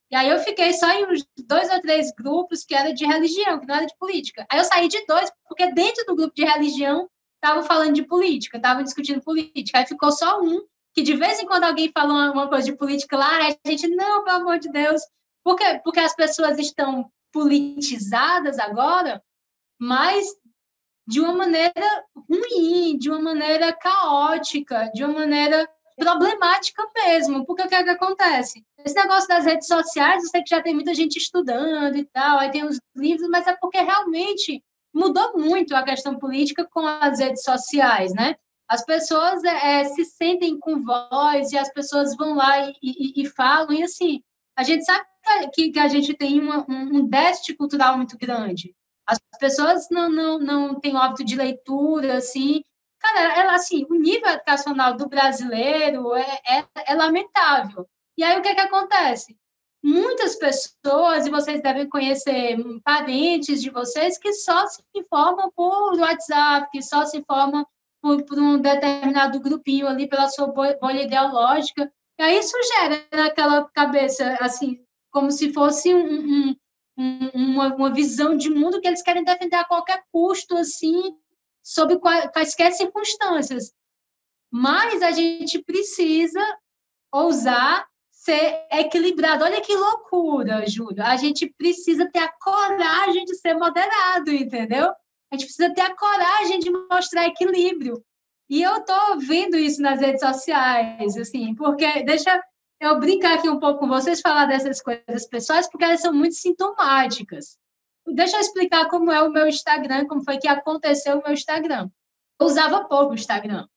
E aí eu fiquei só em uns dois ou três grupos que era de religião, que não era de política. Aí eu saí de dois, porque dentro do grupo de religião estavam falando de política, estavam discutindo política. Aí ficou só um, que de vez em quando alguém falou uma coisa de política lá, a gente, não, pelo amor de Deus, porque, porque as pessoas estão politizadas agora, mas de uma maneira ruim, de uma maneira caótica, de uma maneira problemática mesmo, porque o que é que acontece? Esse negócio das redes sociais, eu sei que já tem muita gente estudando e tal, aí tem os livros, mas é porque realmente mudou muito a questão política com as redes sociais, né? As pessoas é, se sentem com voz e as pessoas vão lá e, e, e falam, e assim, a gente sabe que, que a gente tem uma, um, um déficit cultural muito grande. As pessoas não, não, não têm hábito de leitura, assim. Cara, ela, assim, o nível educacional do brasileiro é, é, é lamentável. E aí o que é que acontece? Muitas pessoas, e vocês devem conhecer parentes de vocês, que só se informam por WhatsApp, que só se informam por, por um determinado grupinho ali, pela sua bolha ideológica. E aí isso gera naquela cabeça, assim, como se fosse um, um, um, uma, uma visão de mundo que eles querem defender a qualquer custo, assim, sob quaisquer circunstâncias. Mas a gente precisa ousar ser equilibrado. Olha que loucura, Júlio. A gente precisa ter a coragem de ser moderado, entendeu? A gente precisa ter a coragem de mostrar equilíbrio. E eu estou vendo isso nas redes sociais, assim, porque deixa eu brincar aqui um pouco com vocês, falar dessas coisas pessoais, porque elas são muito sintomáticas. Deixa eu explicar como é o meu Instagram, como foi que aconteceu o meu Instagram. Eu usava pouco o Instagram.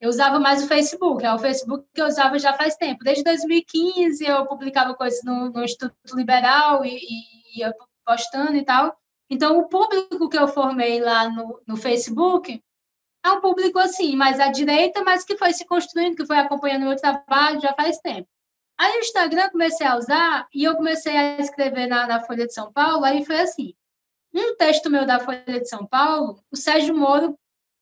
Eu usava mais o Facebook, é o Facebook que eu usava já faz tempo. Desde dois mil e quinze eu publicava coisas no, no Instituto Liberal e, e ia postando e tal. Então, o público que eu formei lá no, no Facebook é um público assim, mais à direita, mas que foi se construindo, que foi acompanhando o meu trabalho já faz tempo. Aí o Instagram eu comecei a usar e eu comecei a escrever na, na Folha de São Paulo, aí foi assim, um texto meu da Folha de São Paulo, o Sérgio Moro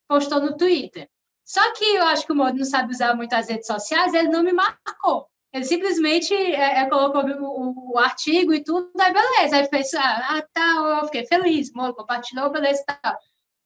postou no Twitter. Só que eu acho que o Moro não sabe usar muito as redes sociais, ele não me marcou. Ele simplesmente é, é, colocou o, o artigo e tudo, aí beleza. Aí fez, ah, tá, eu fiquei feliz, Moro compartilhou, beleza e tal.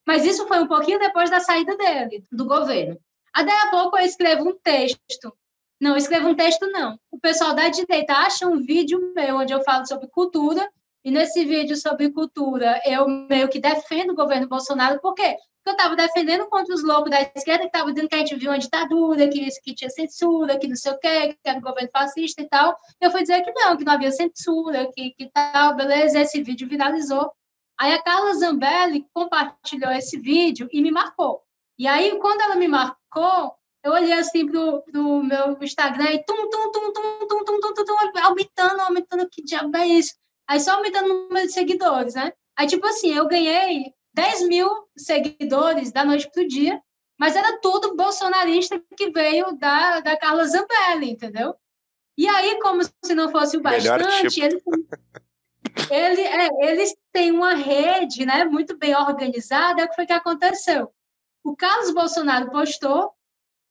Mas isso foi um pouquinho depois da saída dele, do governo. Ah, daí a pouco eu escrevo um texto. Não, eu escrevo um texto, não. O pessoal da direita acha um vídeo meu onde eu falo sobre cultura, e nesse vídeo sobre cultura eu meio que defendo o governo Bolsonaro. Por quê? Porque eu estava defendendo contra os loucos da esquerda que estavam dizendo que a gente viu uma ditadura, que, que tinha censura, que não sei o quê, que era um governo fascista e tal. Eu fui dizer que não, que não havia censura, que, que tal, beleza, esse vídeo viralizou. Aí a Carla Zambelli compartilhou esse vídeo e me marcou. E aí, quando ela me marcou, eu olhei assim pro, pro meu Instagram e tum, tum, tum, tum, tum, tum, tum, tum, tum, aumentando, aumentando, que diabo é isso? Aí só aumentando o número de seguidores, né? Aí, tipo assim, eu ganhei dez mil seguidores da noite pro dia, mas era tudo bolsonarista que veio da, da Carla Zambelli, entendeu? E aí, como se não fosse o bastante, ele... Ele, é, eles têm uma rede, né, muito bem organizada. É o que foi que aconteceu. O Carlos Bolsonaro postou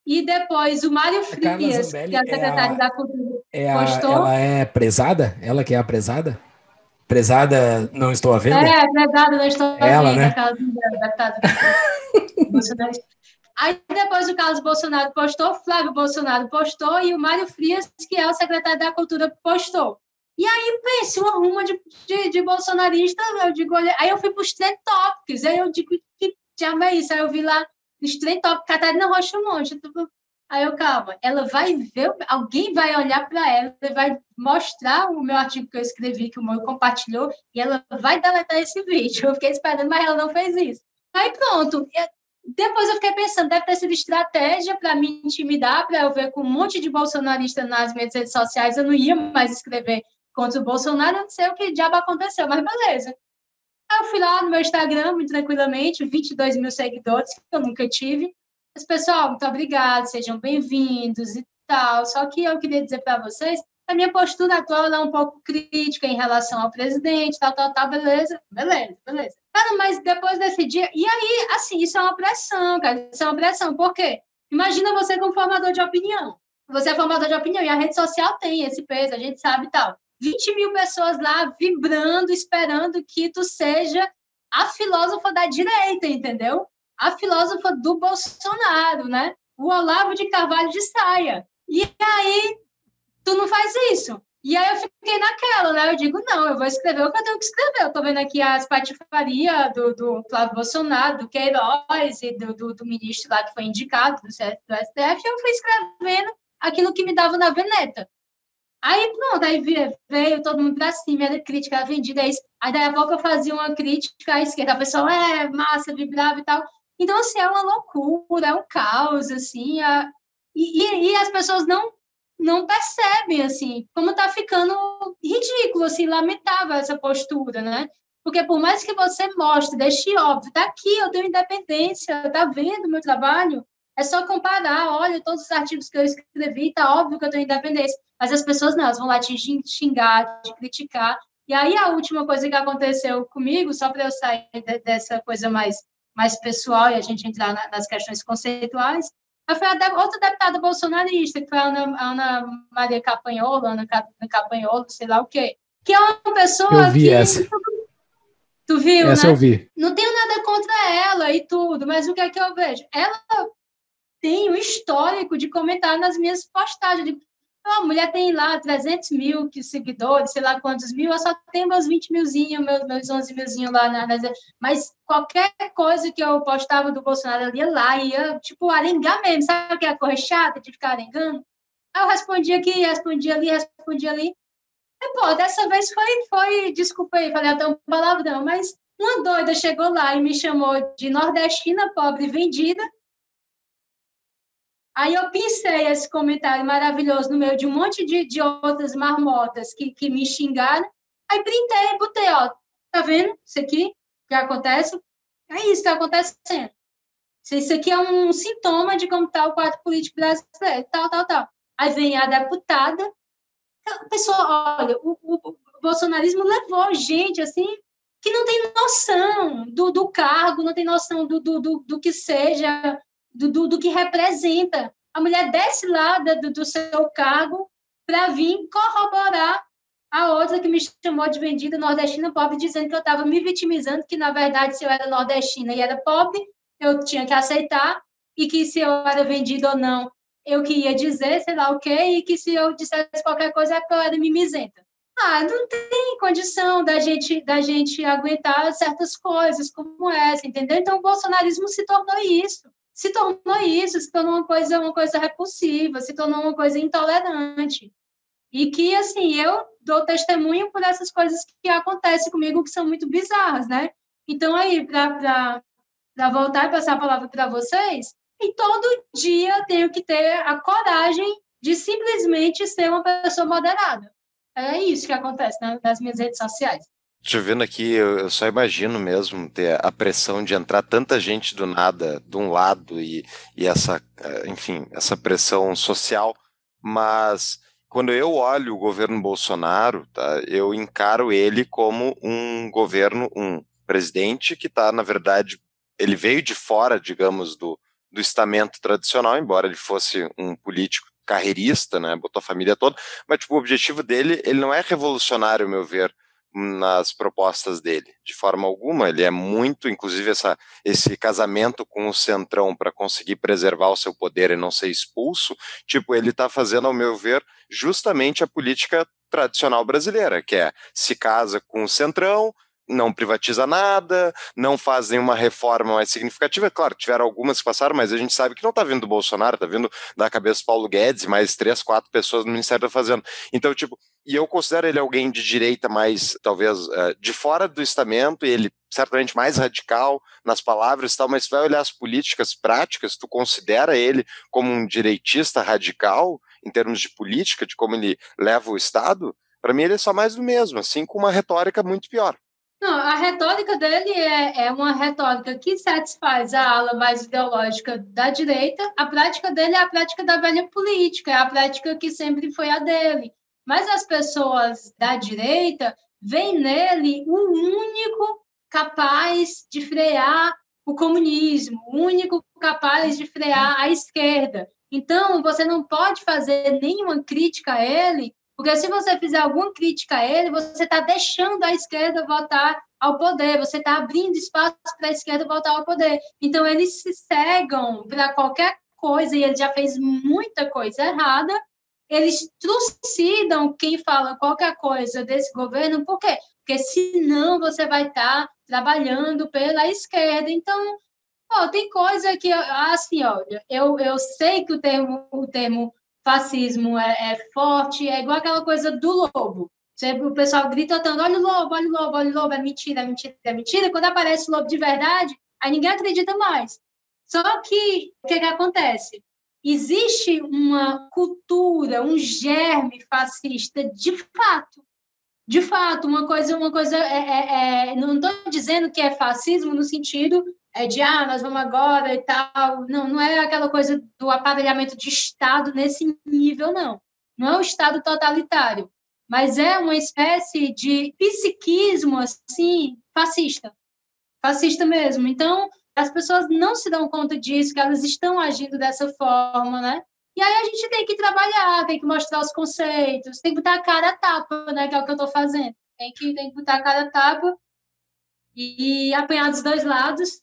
e depois o Mário Frias, que é a secretária é da Cultura, é postou. A, ela é prezada? Ela que é a prezada? Prezada, não estou à venda? É, prezada, não estou à ela, venda. Né? Carlos... Aí depois o Carlos Bolsonaro postou, Flávio Bolsonaro postou e o Mário Frias, que é o secretário da Cultura, postou. E aí, pense, uma ruma de, de, de bolsonarista, eu digo, olha, aí eu fui para os trend topics, aí eu digo, que diabo é isso? Aí eu vi lá, os trend topics, Catarina Rochamonte, aí eu, calma, ela vai ver, alguém vai olhar para ela, vai mostrar o meu artigo que eu escrevi, que o Moro compartilhou, e ela vai deletar esse vídeo. Eu fiquei esperando, mas ela não fez isso. Aí pronto, eu, depois eu fiquei pensando, deve ter sido estratégia para me intimidar, para eu ver com um monte de bolsonarista nas minhas redes sociais, eu não ia mais escrever contra o Bolsonaro, não sei o que diabo aconteceu, mas beleza. Aí eu fui lá no meu Instagram, muito tranquilamente, vinte e dois mil seguidores, que eu nunca tive. Mas, pessoal, muito obrigado, sejam bem-vindos e tal. Só que eu queria dizer para vocês, a minha postura atual é um pouco crítica em relação ao presidente, tal, tal, tal, beleza, beleza, beleza. Cara, mas depois desse dia... E aí, assim, isso é uma pressão, cara, isso é uma pressão. Por quê? Imagina você como formador de opinião. Você é formador de opinião e a rede social tem esse peso, a gente sabe e tal. vinte mil pessoas lá vibrando, esperando que tu seja a filósofa da direita, entendeu? A filósofa do Bolsonaro, né? O Olavo de Carvalho de saia. E aí, tu não faz isso. E aí eu fiquei naquela, né? Eu digo, não, eu vou escrever o que eu tenho que escrever. Eu tô vendo aqui as patifarias do, do Flávio Bolsonaro, do Queiroz e do, do, do ministro lá que foi indicado, do S T F. Eu fui escrevendo aquilo que me dava na veneta. Aí, pronto, aí veio, veio todo mundo pra cima, era crítica, era vendida. Aí, aí, daí a pouco eu fazia uma crítica à esquerda, a pessoa, é, massa, vibrava e tal. Então, assim, é uma loucura, é um caos, assim. É... E, e, e as pessoas não, não percebem, assim, como tá ficando ridículo, assim, lamentável essa postura, né? Porque por mais que você mostre, deixe óbvio, tá aqui, eu tenho independência, tá vendo meu trabalho? É só comparar, olha, todos os artigos que eu escrevi, tá óbvio que eu tenho independência. Mas as pessoas não, elas vão lá te xingar, te criticar. E aí a última coisa que aconteceu comigo, só para eu sair de, dessa coisa mais, mais pessoal e a gente entrar na, nas questões conceituais, foi a de, outra deputada bolsonarista, que foi a Ana, a Ana Maria Campagnolo, Ana Campagnolo, sei lá o quê, que é uma pessoa eu vi que... Essa. Tu viu, essa né? Eu vi. Não tenho nada contra ela e tudo, mas o que é que eu vejo? Ela tem um histórico de comentar nas minhas postagens, de a mulher tem lá trezentos mil seguidores, sei lá quantos mil, eu só tenho meus vinte milzinhos, meus, meus onze milzinhos lá. Na, nas... Mas qualquer coisa que eu postava do Bolsonaro, eu ia lá, ia, tipo, arengar mesmo. Sabe aquela coisa chata de ficar arengando? Aí eu respondia aqui, respondia ali, respondia ali. E, pô, dessa vez foi, foi desculpa aí, falei até um palavrão, mas uma doida chegou lá e me chamou de nordestina, pobre vendida. Aí eu pensei esse comentário maravilhoso no meio de um monte de, de outras marmotas que, que me xingaram. Aí printei, botei, ó, tá vendo isso aqui que acontece? É isso que tá acontecendo. Isso aqui é um sintoma de como tá o quadro político brasileiro, tal, tal, tal. Aí vem a deputada, a pessoa, olha, o, o, o bolsonarismo levou gente, assim, que não tem noção do, do cargo, não tem noção do, do, do, do que seja... Do, do, do que representa. A mulher desce lá do, do seu cargo para vir corroborar a outra que me chamou de vendida nordestina pobre, dizendo que eu estava me vitimizando, que, na verdade, se eu era nordestina e era pobre, eu tinha que aceitar e que se eu era vendido ou não, eu queria dizer sei lá o quê, e que se eu dissesse qualquer coisa é porque eu era mimizenta. Ah, não tem condição da gente, da gente aguentar certas coisas como essa, entendeu? Então, o bolsonarismo se tornou isso. Se tornou isso, se tornou uma coisa, uma coisa repulsiva, se tornou uma coisa intolerante. E que, assim, eu dou testemunho por essas coisas que acontecem comigo, que são muito bizarras, né? Então, aí, para voltar e passar a palavra para vocês, e todo dia eu tenho que ter a coragem de simplesmente ser uma pessoa moderada. É isso que acontece nas minhas redes sociais. Te vendo aqui, eu só imagino mesmo ter a pressão de entrar tanta gente do nada, de um lado, e, e essa, enfim, essa pressão social. Mas quando eu olho o governo Bolsonaro, tá, eu encaro ele como um governo, um presidente que está, na verdade, ele veio de fora, digamos, do, do estamento tradicional, embora ele fosse um político carreirista, né, botou a família toda, mas tipo, o objetivo dele, ele não é revolucionário, ao meu ver, nas propostas dele, de forma alguma. Ele é muito, inclusive essa, esse casamento com o Centrão para conseguir preservar o seu poder e não ser expulso, tipo, ele está fazendo, ao meu ver, justamente a política tradicional brasileira, que é, se casa com o Centrão, não privatiza nada, não faz nenhuma reforma mais significativa. Claro, tiveram algumas que passaram, mas a gente sabe que não está vindo do Bolsonaro, está vindo da cabeça do Paulo Guedes, mais três, quatro pessoas no Ministério da Fazenda. Então, tipo, e eu considero ele alguém de direita mais, talvez, de fora do estamento, e ele certamente mais radical nas palavras e tal, mas se vai olhar as políticas práticas, tu considera ele como um direitista radical em termos de política, de como ele leva o Estado? Para mim ele é só mais do mesmo, assim, com uma retórica muito pior. Não, a retórica dele é, é uma retórica que satisfaz a ala mais ideológica da direita. A prática dele é a prática da velha política, é a prática que sempre foi a dele. Mas as pessoas da direita veem nele o único capaz de frear o comunismo, o único capaz de frear a esquerda. Então, você não pode fazer nenhuma crítica a ele, porque se você fizer alguma crítica a ele, você está deixando a esquerda voltar ao poder, você está abrindo espaço para a esquerda voltar ao poder. Então, eles se cegam para qualquer coisa, e ele já fez muita coisa errada, eles trucidam quem fala qualquer coisa desse governo. Por quê? Porque senão você vai estar tá trabalhando pela esquerda. Então, ó, tem coisa que... Assim, olha, eu, eu sei que o termo... O termo fascismo é, é forte, é igual aquela coisa do lobo. Sempre o pessoal gritando, olha o lobo, olha o lobo, olha o lobo, é mentira, é mentira, é mentira. Quando aparece o lobo de verdade, aí ninguém acredita mais. Só que, o que, que acontece? Existe uma cultura, um germe fascista, de fato. De fato, uma coisa... Uma coisa é, é, é, não estou dizendo que é fascismo no sentido... É de, ah, nós vamos agora e tal. Não, não é aquela coisa do aparelhamento de Estado nesse nível, não. Não é um Estado totalitário, mas é uma espécie de psiquismo, assim, fascista. Fascista mesmo. Então, as pessoas não se dão conta disso, que elas estão agindo dessa forma, né? E aí a gente tem que trabalhar, tem que mostrar os conceitos, tem que botar a cara a tapa, né? Que é o que eu estou fazendo. Tem que, tem que botar a cara a tapa e apanhar dos dois lados.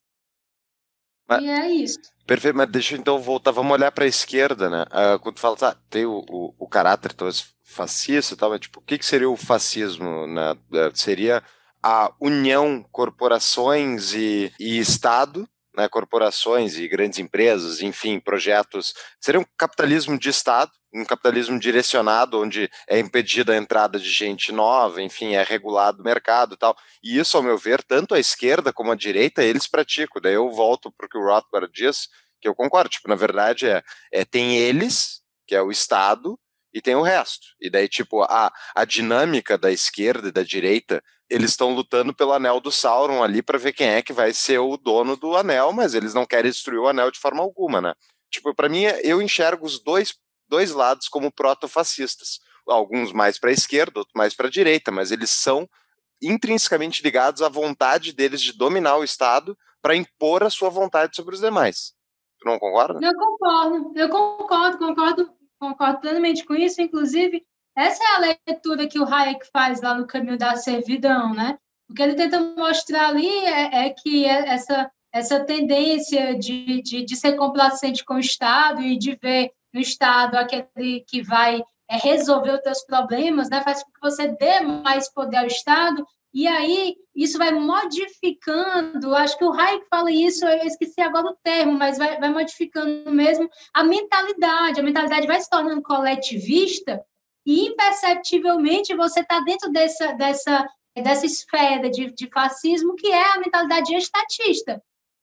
Mas, e é isso. Perfeito, mas deixa eu então voltar, vamos olhar para a esquerda, né? Uh, quando tu fala, tá, tem o, o, o caráter então, fascista e tal, mas tipo, o que, que seria o fascismo, né? Seria a união corporações e, e Estado, né? Corporações e grandes empresas, enfim, projetos. Seria um capitalismo de Estado, um capitalismo direcionado, onde é impedida a entrada de gente nova, enfim, é regulado o mercado e tal. E isso, ao meu ver, tanto a esquerda como a direita, eles praticam. Daí eu volto para o que o Rothbard diz, que eu concordo. Tipo, na verdade, é, é tem eles, que é o Estado, e tem o resto. E daí, tipo, a, a dinâmica da esquerda e da direita, eles estão lutando pelo anel do Sauron ali para ver quem é que vai ser o dono do anel, mas eles não querem destruir o anel de forma alguma, né? Tipo, para mim, eu enxergo os dois dois lados como proto-fascistas, alguns mais para a esquerda, outros mais para a direita, mas eles são intrinsecamente ligados à vontade deles de dominar o Estado para impor a sua vontade sobre os demais. Tu não concorda? Eu concordo, eu concordo, concordo, concordo plenamente com isso. Inclusive, essa é a leitura que o Hayek faz lá no Caminho da Servidão, né? O que ele tenta mostrar ali é, é que essa... essa tendência de, de, de ser complacente com o Estado e de ver no Estado aquele que vai é, resolver os seus problemas, né, faz com que você dê mais poder ao Estado, e aí isso vai modificando, acho que o Hayek fala isso, eu esqueci agora o termo, mas vai, vai modificando mesmo a mentalidade, a mentalidade vai se tornando coletivista e imperceptivelmente você está dentro dessa, dessa, dessa esfera de, de fascismo que é a mentalidade estatista,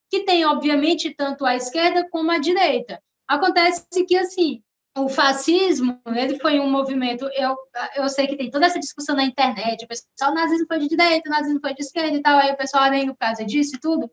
que tem, obviamente, tanto a esquerda como a direita. Acontece que, assim, o fascismo, ele foi um movimento, eu, eu sei que tem toda essa discussão na internet, o pessoal, o nazismo foi de direita, o nazismo foi de esquerda e tal, aí o pessoal nem o caso disso e tudo,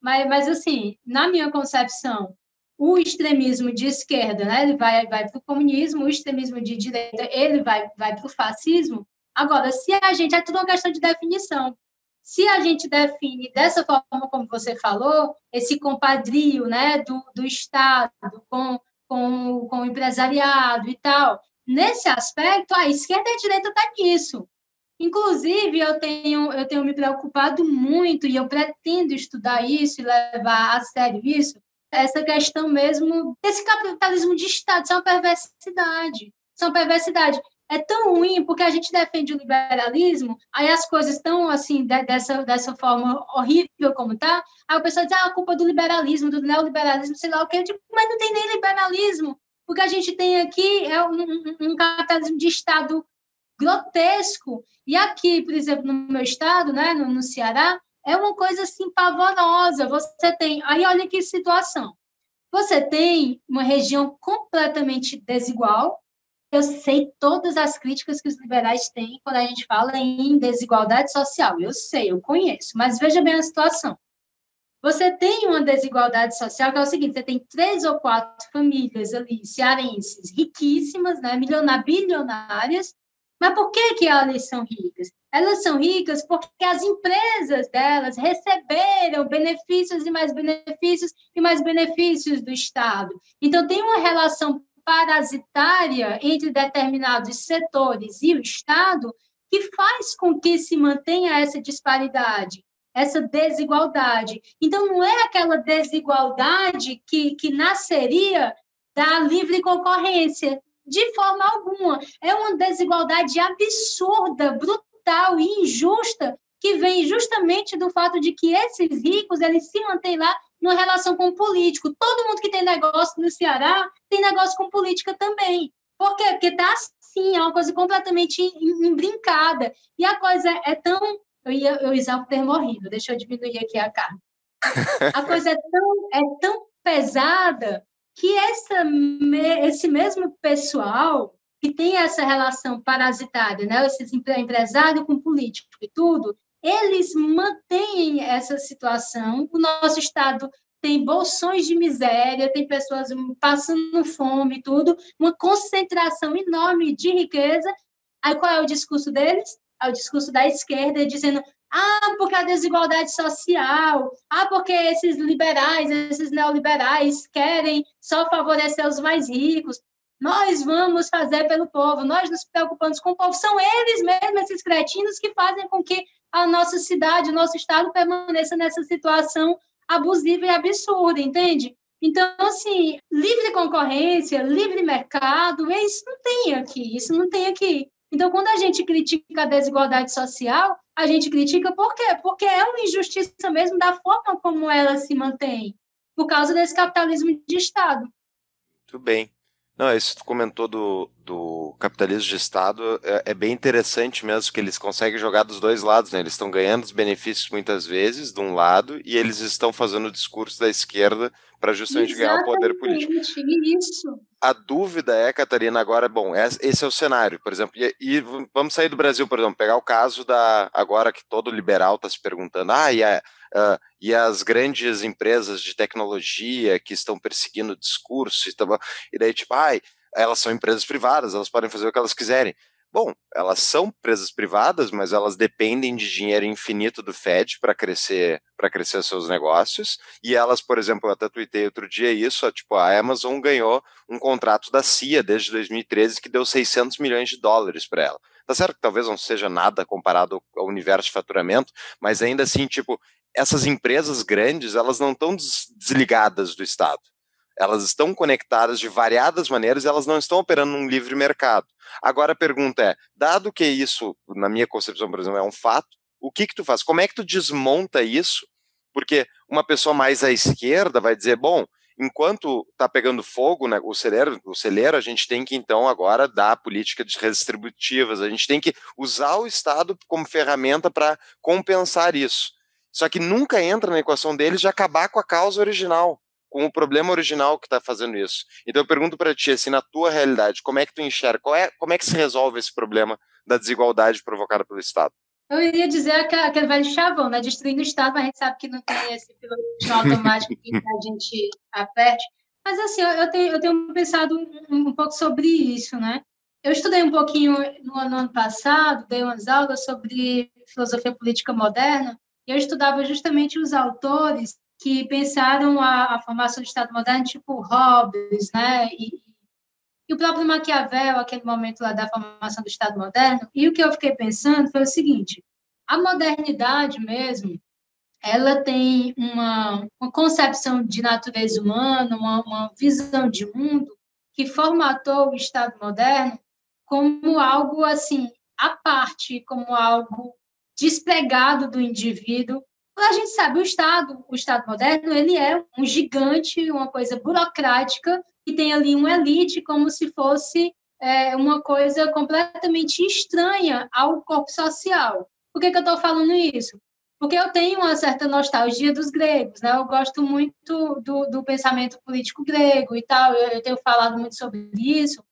mas, mas, assim, na minha concepção, o extremismo de esquerda, né, ele vai, vai para o comunismo, o extremismo de direita, ele vai, vai para o fascismo. Agora, se a gente, é tudo uma questão de definição, se a gente define dessa forma como você falou, esse compadrio, né, do, do Estado com, com, com o empresariado e tal, nesse aspecto, a esquerda e a direita está nisso. Inclusive, eu tenho, eu tenho me preocupado muito, e eu pretendo estudar isso e levar a sério isso, essa questão mesmo desse capitalismo de Estado, isso é uma perversidade. Isso é uma perversidade. É tão ruim porque a gente defende o liberalismo, aí as coisas estão assim, de, dessa, dessa forma horrível como está, aí o pessoal diz, ah, a culpa do liberalismo, do neoliberalismo, sei lá o quê. Eu digo, mas não tem nem liberalismo. O que a gente tem aqui é um, um, um capitalismo de Estado grotesco. E aqui, por exemplo, no meu estado, né, no, no Ceará, é uma coisa assim pavorosa. Você tem... Aí olha que situação. Você tem uma região completamente desigual. Eu sei todas as críticas que os liberais têm quando a gente fala em desigualdade social. Eu sei, eu conheço. Mas veja bem a situação. Você tem uma desigualdade social que é o seguinte, você tem três ou quatro famílias ali, cearenses, riquíssimas, né, milionárias, bilionárias. Mas por que, que elas são ricas? Elas são ricas porque as empresas delas receberam benefícios e mais benefícios e mais benefícios do Estado. Então, tem uma relação parasitária entre determinados setores e o Estado que faz com que se mantenha essa disparidade, essa desigualdade. Então, não é aquela desigualdade que, que nasceria da livre concorrência, de forma alguma. É uma desigualdade absurda, brutal e injusta que vem justamente do fato de que esses ricos eles se mantêm lá numa relação com o político. Todo mundo que tem negócio no Ceará tem negócio com política também. Por quê? Porque está assim, é uma coisa completamente embrincada. E a coisa é tão... Eu ia eu usar o termo horrível, deixa eu diminuir aqui a carga. A coisa é tão, é tão pesada que essa, esse mesmo pessoal que tem essa relação parasitária, né, esses empresários com político e tudo, eles mantêm essa situação. O nosso Estado tem bolsões de miséria, tem pessoas passando fome e tudo, uma concentração enorme de riqueza. Aí qual é o discurso deles? É o discurso da esquerda, dizendo... Ah, porque a desigualdade social, ah, porque esses liberais, esses neoliberais querem só favorecer os mais ricos. Nós vamos fazer pelo povo, nós nos preocupamos com o povo. São eles mesmos, esses cretinos, que fazem com que a nossa cidade, o nosso estado permaneça nessa situação abusiva e absurda, entende? Então, assim, livre concorrência, livre mercado, isso não tem aqui, isso não tem aqui. Então, quando a gente critica a desigualdade social, a gente critica por quê? Porque é uma injustiça mesmo da forma como ela se mantém, por causa desse capitalismo de Estado. Muito bem. Não, isso que tu comentou do, do capitalismo de Estado é, é bem interessante mesmo, que eles conseguem jogar dos dois lados, né? Eles estão ganhando os benefícios muitas vezes, de um lado, e eles estão fazendo o discurso da esquerda para justamente Exatamente. Ganhar o poder político. Isso. A dúvida é, Catarina, agora, bom, esse é o cenário, por exemplo, e, e vamos sair do Brasil, por exemplo, pegar o caso da, agora que todo liberal está se perguntando, ah, e, a, uh, e as grandes empresas de tecnologia que estão perseguindo o discurso, e, tá, e daí tipo, ai, ah, elas são empresas privadas, elas podem fazer o que elas quiserem. Bom, elas são empresas privadas, mas elas dependem de dinheiro infinito do Fed para crescer, para crescer seus negócios, e elas, por exemplo, eu até tuitei outro dia isso, tipo, a Amazon ganhou um contrato da C I A desde dois mil e treze que deu seiscentos milhões de dólares para ela. Tá certo que talvez não seja nada comparado ao universo de faturamento, mas ainda assim, tipo, essas empresas grandes, elas não estão desligadas do Estado. Elas estão conectadas de variadas maneiras e elas não estão operando num livre mercado. Agora a pergunta é, dado que isso, na minha concepção, por exemplo, é um fato, o que que tu faz? Como é que tu desmonta isso? Porque uma pessoa mais à esquerda vai dizer, bom, enquanto está pegando fogo, né, o celeiro, o celeiro, a gente tem que então agora dar políticas redistributivas, a gente tem que usar o Estado como ferramenta para compensar isso. Só que nunca entra na equação deles de acabar com a causa original, com o problema original que está fazendo isso. Então eu pergunto para ti, assim, na tua realidade, como é que tu enxerga, qual é, como é que se resolve esse problema da desigualdade provocada pelo Estado? Eu iria dizer aquele velho chavão, né? Destruindo o Estado, mas a gente sabe que não tem esse piloto automático que a gente aperte. Mas assim, eu tenho, eu tenho pensado um, um pouco sobre isso, né? Eu estudei um pouquinho no ano, no ano passado, dei umas aulas sobre filosofia política moderna, e eu estudava justamente os autores que pensaram a, a formação do Estado moderno, tipo Hobbes, né? E, e o próprio Maquiavel, aquele momento lá da formação do Estado moderno. E o que eu fiquei pensando foi o seguinte, a modernidade mesmo, ela tem uma, uma concepção de natureza humana, uma, uma visão de mundo que formatou o Estado moderno como algo assim, à parte, como algo despregado do indivíduo. A gente sabe, o Estado, o Estado moderno, ele é um gigante, uma coisa burocrática, que tem ali uma elite como se fosse é, uma coisa completamente estranha ao corpo social. Por que que eu estou falando isso? Porque eu tenho uma certa nostalgia dos gregos, né? Eu gosto muito do, do pensamento político grego e tal, eu, eu tenho falado muito sobre isso.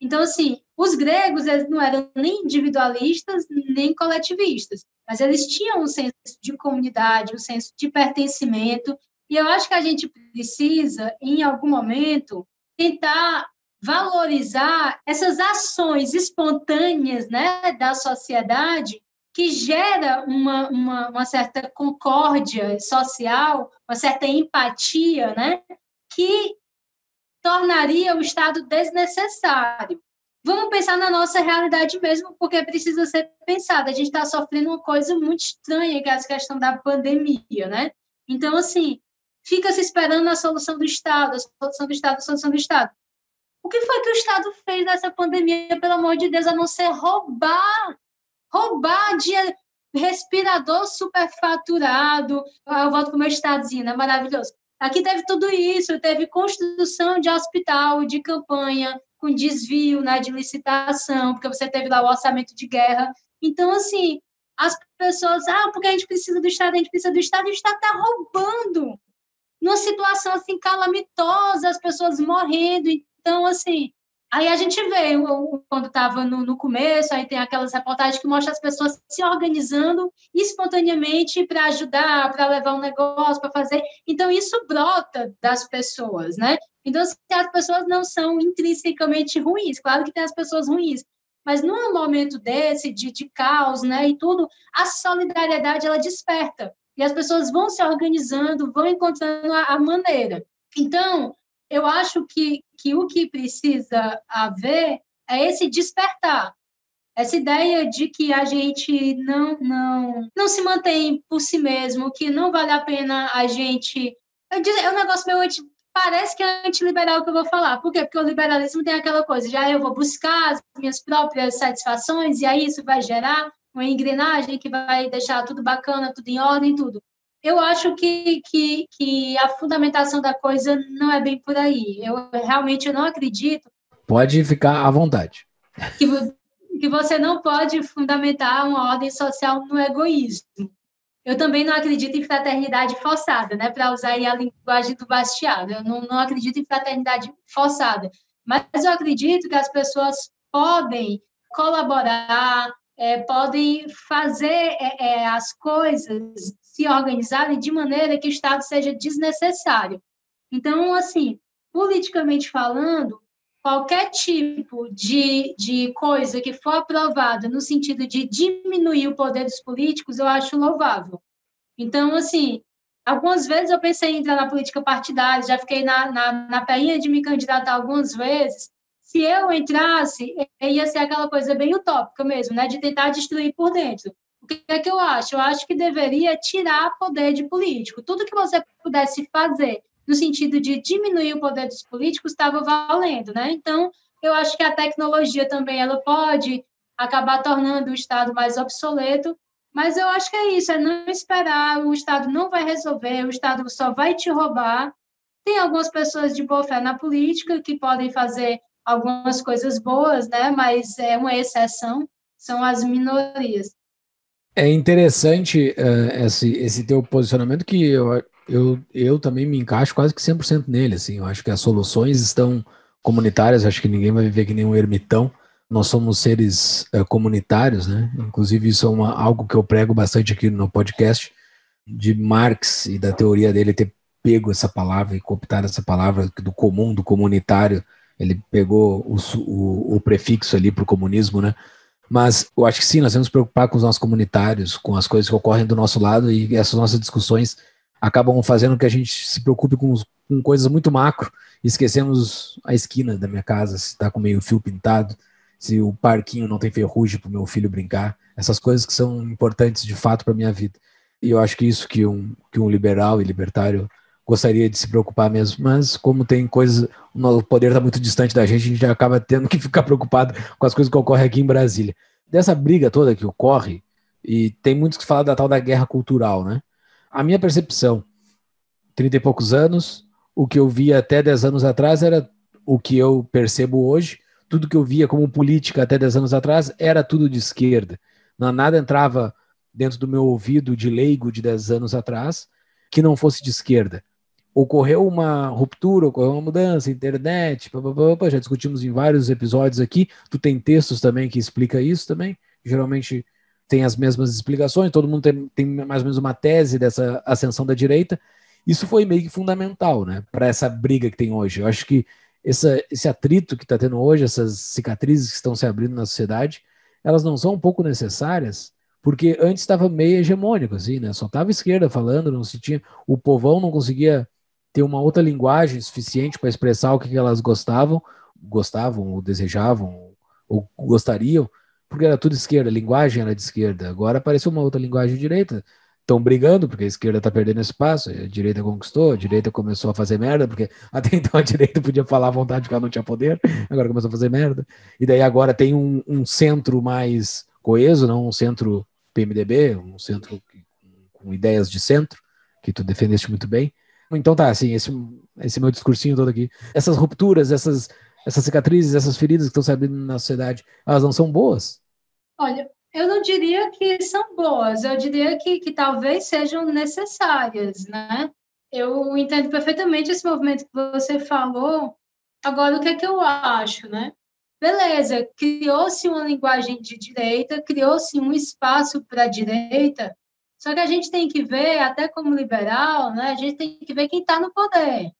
Então, assim, os gregos eles não eram nem individualistas, nem coletivistas, mas eles tinham um senso de comunidade, um senso de pertencimento, e eu acho que a gente precisa, em algum momento, tentar valorizar essas ações espontâneas, né, da sociedade que gera uma, uma, uma certa concórdia social, uma certa empatia, né, que tornaria o Estado desnecessário. Vamos pensar na nossa realidade mesmo, porque precisa ser pensada. A gente está sofrendo uma coisa muito estranha, que é a questão da pandemia, né? Então, assim, fica se esperando a solução do Estado, a solução do Estado, a solução do Estado. O que foi que o Estado fez nessa pandemia, pelo amor de Deus, a não ser roubar, roubar de respirador superfaturado? Eu volto para o meu Estadozinho, é maravilhoso. Aqui teve tudo isso, teve construção de hospital, de campanha, com desvio, né, de licitação, porque você teve lá o orçamento de guerra. Então, assim, as pessoas, ah, porque a gente precisa do Estado, a gente precisa do Estado, e o Estado está roubando. Numa situação, assim, calamitosa, as pessoas morrendo. Então, assim, aí a gente vê, quando estava no, no começo, aí tem aquelas reportagens que mostram as pessoas se organizando espontaneamente para ajudar, para levar um negócio, para fazer. Então, isso brota das pessoas, né? Então, as pessoas não são intrinsecamente ruins. Claro que tem as pessoas ruins, mas num momento desse, de, de caos, né, e tudo, a solidariedade, ela desperta. E as pessoas vão se organizando, vão encontrando a, a maneira. Então, eu acho que, que o que precisa haver é esse despertar, essa ideia de que a gente não, não, não se mantém por si mesmo, que não vale a pena a gente... Eu digo, é um negócio meio anti, parece que é antiliberal que eu vou falar. Por quê? Porque o liberalismo tem aquela coisa, já eu vou buscar as minhas próprias satisfações e aí isso vai gerar uma engrenagem que vai deixar tudo bacana, tudo em ordem, tudo. Eu acho que, que, que a fundamentação da coisa não é bem por aí. Eu realmente não acredito... Pode ficar à vontade. Que, que você não pode fundamentar uma ordem social no egoísmo. Eu também não acredito em fraternidade forçada, né? Para usar aí a linguagem do Bastiat. Eu não, não acredito em fraternidade forçada. Mas eu acredito que as pessoas podem colaborar, é, podem fazer é, é, as coisas... se organizarem de maneira que o Estado seja desnecessário. Então, assim, politicamente falando, qualquer tipo de, de coisa que for aprovada no sentido de diminuir o poder dos políticos, eu acho louvável. Então, assim, algumas vezes eu pensei em entrar na política partidária, já fiquei na, na, na perinha de me candidatar algumas vezes. Se eu entrasse, ia ser aquela coisa bem utópica mesmo, né, de tentar destruir por dentro. O que é que eu acho? Eu acho que deveria tirar poder de político. Tudo que você pudesse fazer no sentido de diminuir o poder dos políticos estava valendo, né? Então, eu acho que a tecnologia também ela pode acabar tornando o Estado mais obsoleto, mas eu acho que é isso, é não esperar, o Estado não vai resolver, o Estado só vai te roubar. Tem algumas pessoas de boa fé na política que podem fazer algumas coisas boas, né? Mas é uma exceção, são as minorias. É interessante uh, esse, esse teu posicionamento, que eu, eu, eu também me encaixo quase que cem por cento nele. Assim, eu acho que as soluções estão comunitárias, acho que ninguém vai viver que nem um ermitão. Nós somos seres uh, comunitários, né? Inclusive isso é uma, algo que eu prego bastante aqui no podcast, de Marx e da teoria dele ter pego essa palavra e cooptado essa palavra do comum, do comunitário. Ele pegou o, o, o prefixo ali para o comunismo, né? Mas eu acho que sim, nós temos que nos preocupar com os nossos comunitários, com as coisas que ocorrem do nosso lado, e essas nossas discussões acabam fazendo que a gente se preocupe com, com coisas muito macro. Esquecemos a esquina da minha casa, se está com meio fio pintado, se o parquinho não tem ferrugem para o meu filho brincar. Essas coisas que são importantes de fato para a minha vida. E eu acho que isso que um, que um liberal e libertário gostaria de se preocupar mesmo, mas como tem coisas, o poder está muito distante da gente, a gente acaba tendo que ficar preocupado com as coisas que ocorrem aqui em Brasília. Dessa briga toda que ocorre, e tem muitos que falam da tal da guerra cultural, né? A minha percepção, trinta e poucos anos, o que eu via até dez anos atrás era o que eu percebo hoje, tudo que eu via como política até dez anos atrás era tudo de esquerda. Não, nada entrava dentro do meu ouvido de leigo de dez anos atrás que não fosse de esquerda. Ocorreu uma ruptura, ocorreu uma mudança, internet, pá, pá, pá, pá, já discutimos em vários episódios aqui, tu tem textos também que explica isso também, geralmente tem as mesmas explicações, todo mundo tem, tem mais ou menos uma tese dessa ascensão da direita. Isso foi meio que fundamental, né, para essa briga que tem hoje. Eu acho que essa, esse atrito que está tendo hoje, essas cicatrizes que estão se abrindo na sociedade, elas não são um pouco necessárias? Porque antes estava meio hegemônico, assim, né, só estava esquerda falando, não se tinha, o povão não conseguia ter uma outra linguagem suficiente para expressar o que elas gostavam, gostavam ou desejavam, ou gostariam, porque era tudo esquerda, a linguagem era de esquerda. Agora apareceu uma outra linguagem de direita. Estão brigando porque a esquerda está perdendo espaço, a direita conquistou, a direita começou a fazer merda, porque até então a direita podia falar à vontade porque ela não tinha poder, agora começou a fazer merda. E daí agora tem um, um centro mais coeso, não um centro P M D B, um centro com ideias de centro, que tu defendeste muito bem. Então tá, assim, esse, esse meu discursinho todo aqui. Essas rupturas, essas, essas cicatrizes, essas feridas que estão se abrindo na sociedade, elas não são boas? Olha, eu não diria que são boas, eu diria que, que talvez sejam necessárias, né? Eu entendo perfeitamente esse movimento que você falou. Agora, o que é que eu acho, né? Beleza, criou-se uma linguagem de direita, criou-se um espaço para a direita. Só que a gente tem que ver, até como liberal, né, a gente tem que ver quem está no poder.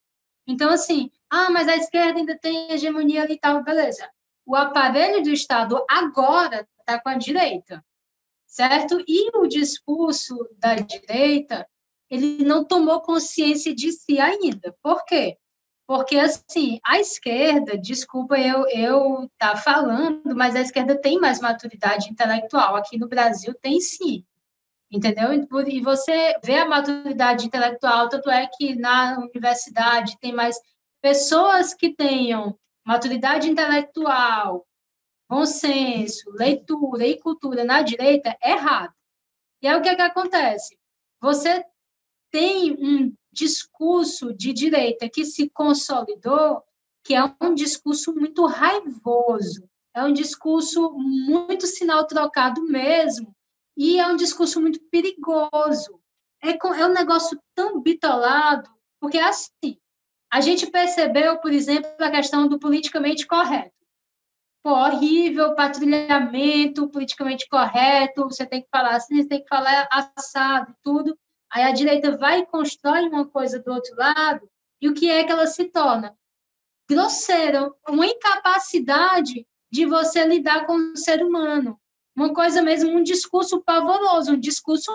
Então, assim, ah, mas a esquerda ainda tem hegemonia ali e tal, beleza. O aparelho do Estado agora está com a direita, certo? E o discurso da direita, ele não tomou consciência de si ainda. Por quê? Porque, assim, a esquerda, desculpa eu eu tá falando, mas a esquerda tem mais maturidade intelectual. Aqui no Brasil tem sim. Entendeu? E você vê a maturidade intelectual, tanto é que na universidade tem mais pessoas que tenham maturidade intelectual, bom senso, leitura e cultura na direita, é errado. E aí o que é que acontece? Você tem um discurso de direita que se consolidou, que é um discurso muito raivoso, é um discurso muito sinal trocado mesmo, e é um discurso muito perigoso. É, é um negócio tão bitolado, porque assim, a gente percebeu, por exemplo, a questão do politicamente correto. Pô, horrível, patrulhamento, politicamente correto, você tem que falar assim, você tem que falar assado, tudo. Aí a direita vai e constrói uma coisa do outro lado, e o que é que ela se torna? Grosseira, uma incapacidade de você lidar com o ser humano. Uma coisa mesmo, um discurso pavoroso, um discurso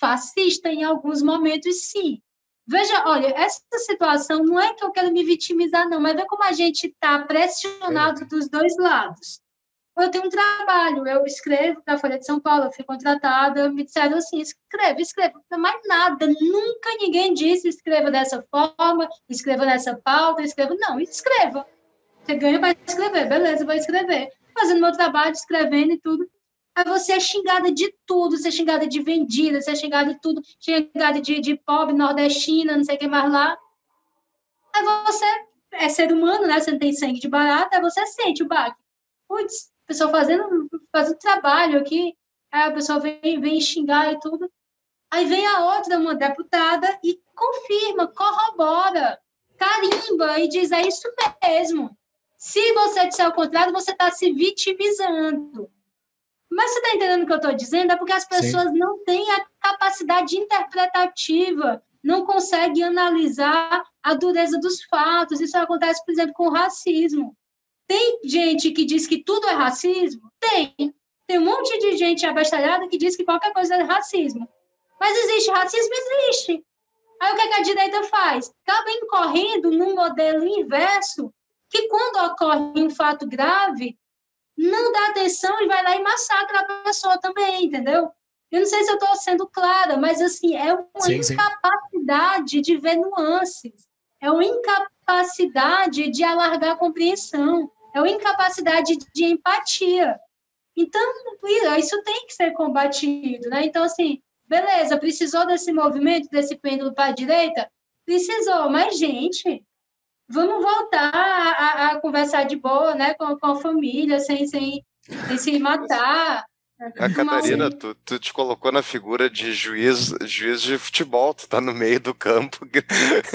fascista em alguns momentos, sim. Veja, olha, essa situação não é que eu quero me vitimizar, não, mas vê como a gente está pressionado dos dois lados. eu tenho um trabalho, eu escrevo para a Folha de São Paulo, eu fui contratada, me disseram assim, escreva, escreva, mais nada, nunca ninguém disse escreva dessa forma, escreva nessa pauta, escreva, não, escreva. Você ganha para escrever, beleza, vou escrever. Fazendo meu trabalho, escrevendo e tudo. Aí você é xingada de tudo, você é xingada de vendida, você é xingada de tudo, xingada de, de pobre, nordestina, não sei o que mais lá. Aí você é ser humano, né? Você não tem sangue de barata, aí você sente o baque. Putz, a pessoa fazendo, fazendo trabalho aqui, aí a pessoa vem, vem xingar e tudo. Aí vem a outra, uma deputada, e confirma, corrobora, carimba e diz, é isso mesmo. Se você disser o contrário, você está se vitimizando. Mas você está entendendo o que eu estou dizendo? É porque as pessoas Sim. não têm a capacidade interpretativa, não conseguem analisar a dureza dos fatos. Isso acontece, por exemplo, com o racismo. Tem gente que diz que tudo é racismo? Tem. Tem um monte de gente abastalhada que diz que qualquer coisa é racismo. Mas existe racismo? Existe. Aí o que, é que a direita faz? Acaba incorrendo num modelo inverso que quando ocorre um fato grave, não dá atenção e vai lá e massacra a pessoa também, entendeu? Eu não sei se eu estou sendo clara, mas assim, é uma sim, incapacidade sim. de ver nuances, é uma incapacidade de alargar a compreensão, é uma incapacidade de empatia. Então, isso tem que ser combatido, né? Então, assim, beleza, precisou desse movimento, desse pêndulo para a direita? Precisou, mas, gente... Vamos voltar a, a conversar de boa, né, com, com a família, sem, sem, sem se matar. A Catarina, tu, tu te colocou na figura de juiz, juiz de futebol, tu tá no meio do campo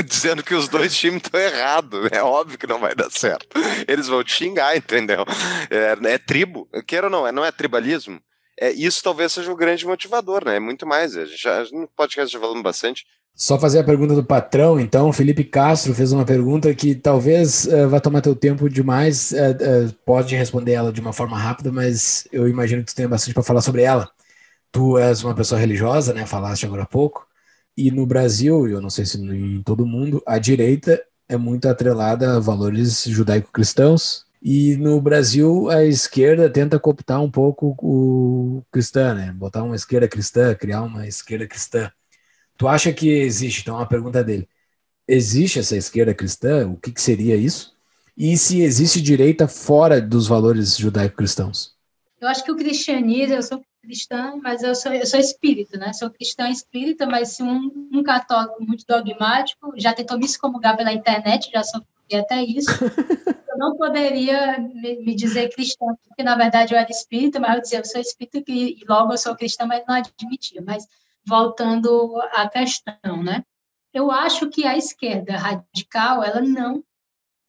dizendo que os dois times estão errados, é óbvio que não vai dar certo. Eles vão te xingar, entendeu? É, é tribo, queira ou não, não é tribalismo? É, isso talvez seja o grande motivador, né? É muito mais, a gente já, no podcast já falamos bastante. Só fazer a pergunta do patrão, então, Felipe Castro fez uma pergunta que talvez uh, vá tomar teu tempo demais, uh, uh, pode responder ela de uma forma rápida, mas eu imagino que tu tenha bastante para falar sobre ela. Tu és uma pessoa religiosa, né? Falaste agora há pouco, e no Brasil, eu não sei se em todo mundo, a direita é muito atrelada a valores judaico-cristãos, e no Brasil a esquerda tenta cooptar um pouco o cristã, né? Botar uma esquerda cristã, criar uma esquerda cristã. Tu acha que existe? Então, a pergunta dele. Existe essa esquerda cristã? O que, que seria isso? E se existe direita fora dos valores judaico-cristãos? Eu acho que o cristianismo, eu sou cristã, mas eu sou, eu sou espírita, né? Sou cristã espírita, mas se um, um católico muito dogmático, já tentou me excomungar pela internet, já sofri até isso. Eu não poderia me, me dizer cristã, porque na verdade eu era espírita, mas eu dizia, eu sou espírita e logo eu sou cristã, mas não admitia, mas... Voltando à questão, né? Eu acho que a esquerda radical, ela não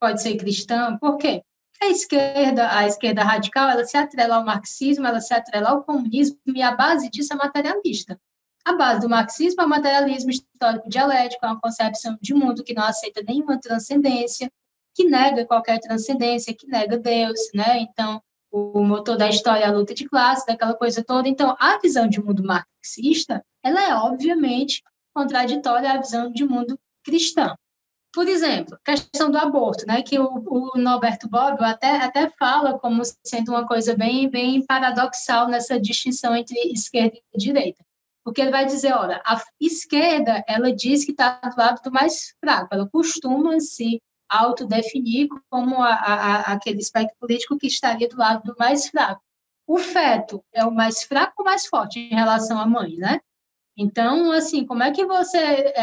pode ser cristã. Por quê? Porque a esquerda, a esquerda radical, ela se atrela ao marxismo, ela se atrela ao comunismo, e a base disso é materialista. A base do marxismo é o materialismo histórico-dialético, é uma concepção de mundo que não aceita nenhuma transcendência, que nega qualquer transcendência, que nega Deus, né? Então, o motor da história é a luta de classe, daquela coisa toda. Então, a visão de mundo marxista, ela é, obviamente, contraditória à visão de mundo cristão. Por exemplo, a questão do aborto, né, que o, o Norberto Bobbio até, até fala como sendo uma coisa bem, bem paradoxal nessa distinção entre esquerda e direita. Porque ele vai dizer, olha, a esquerda, ela diz que está do lado do mais fraco, ela costuma se autodefinir como a, a, aquele espectro político que estaria do lado do mais fraco. O feto é o mais fraco ou mais forte em relação à mãe, né? Então, assim, como é que você é,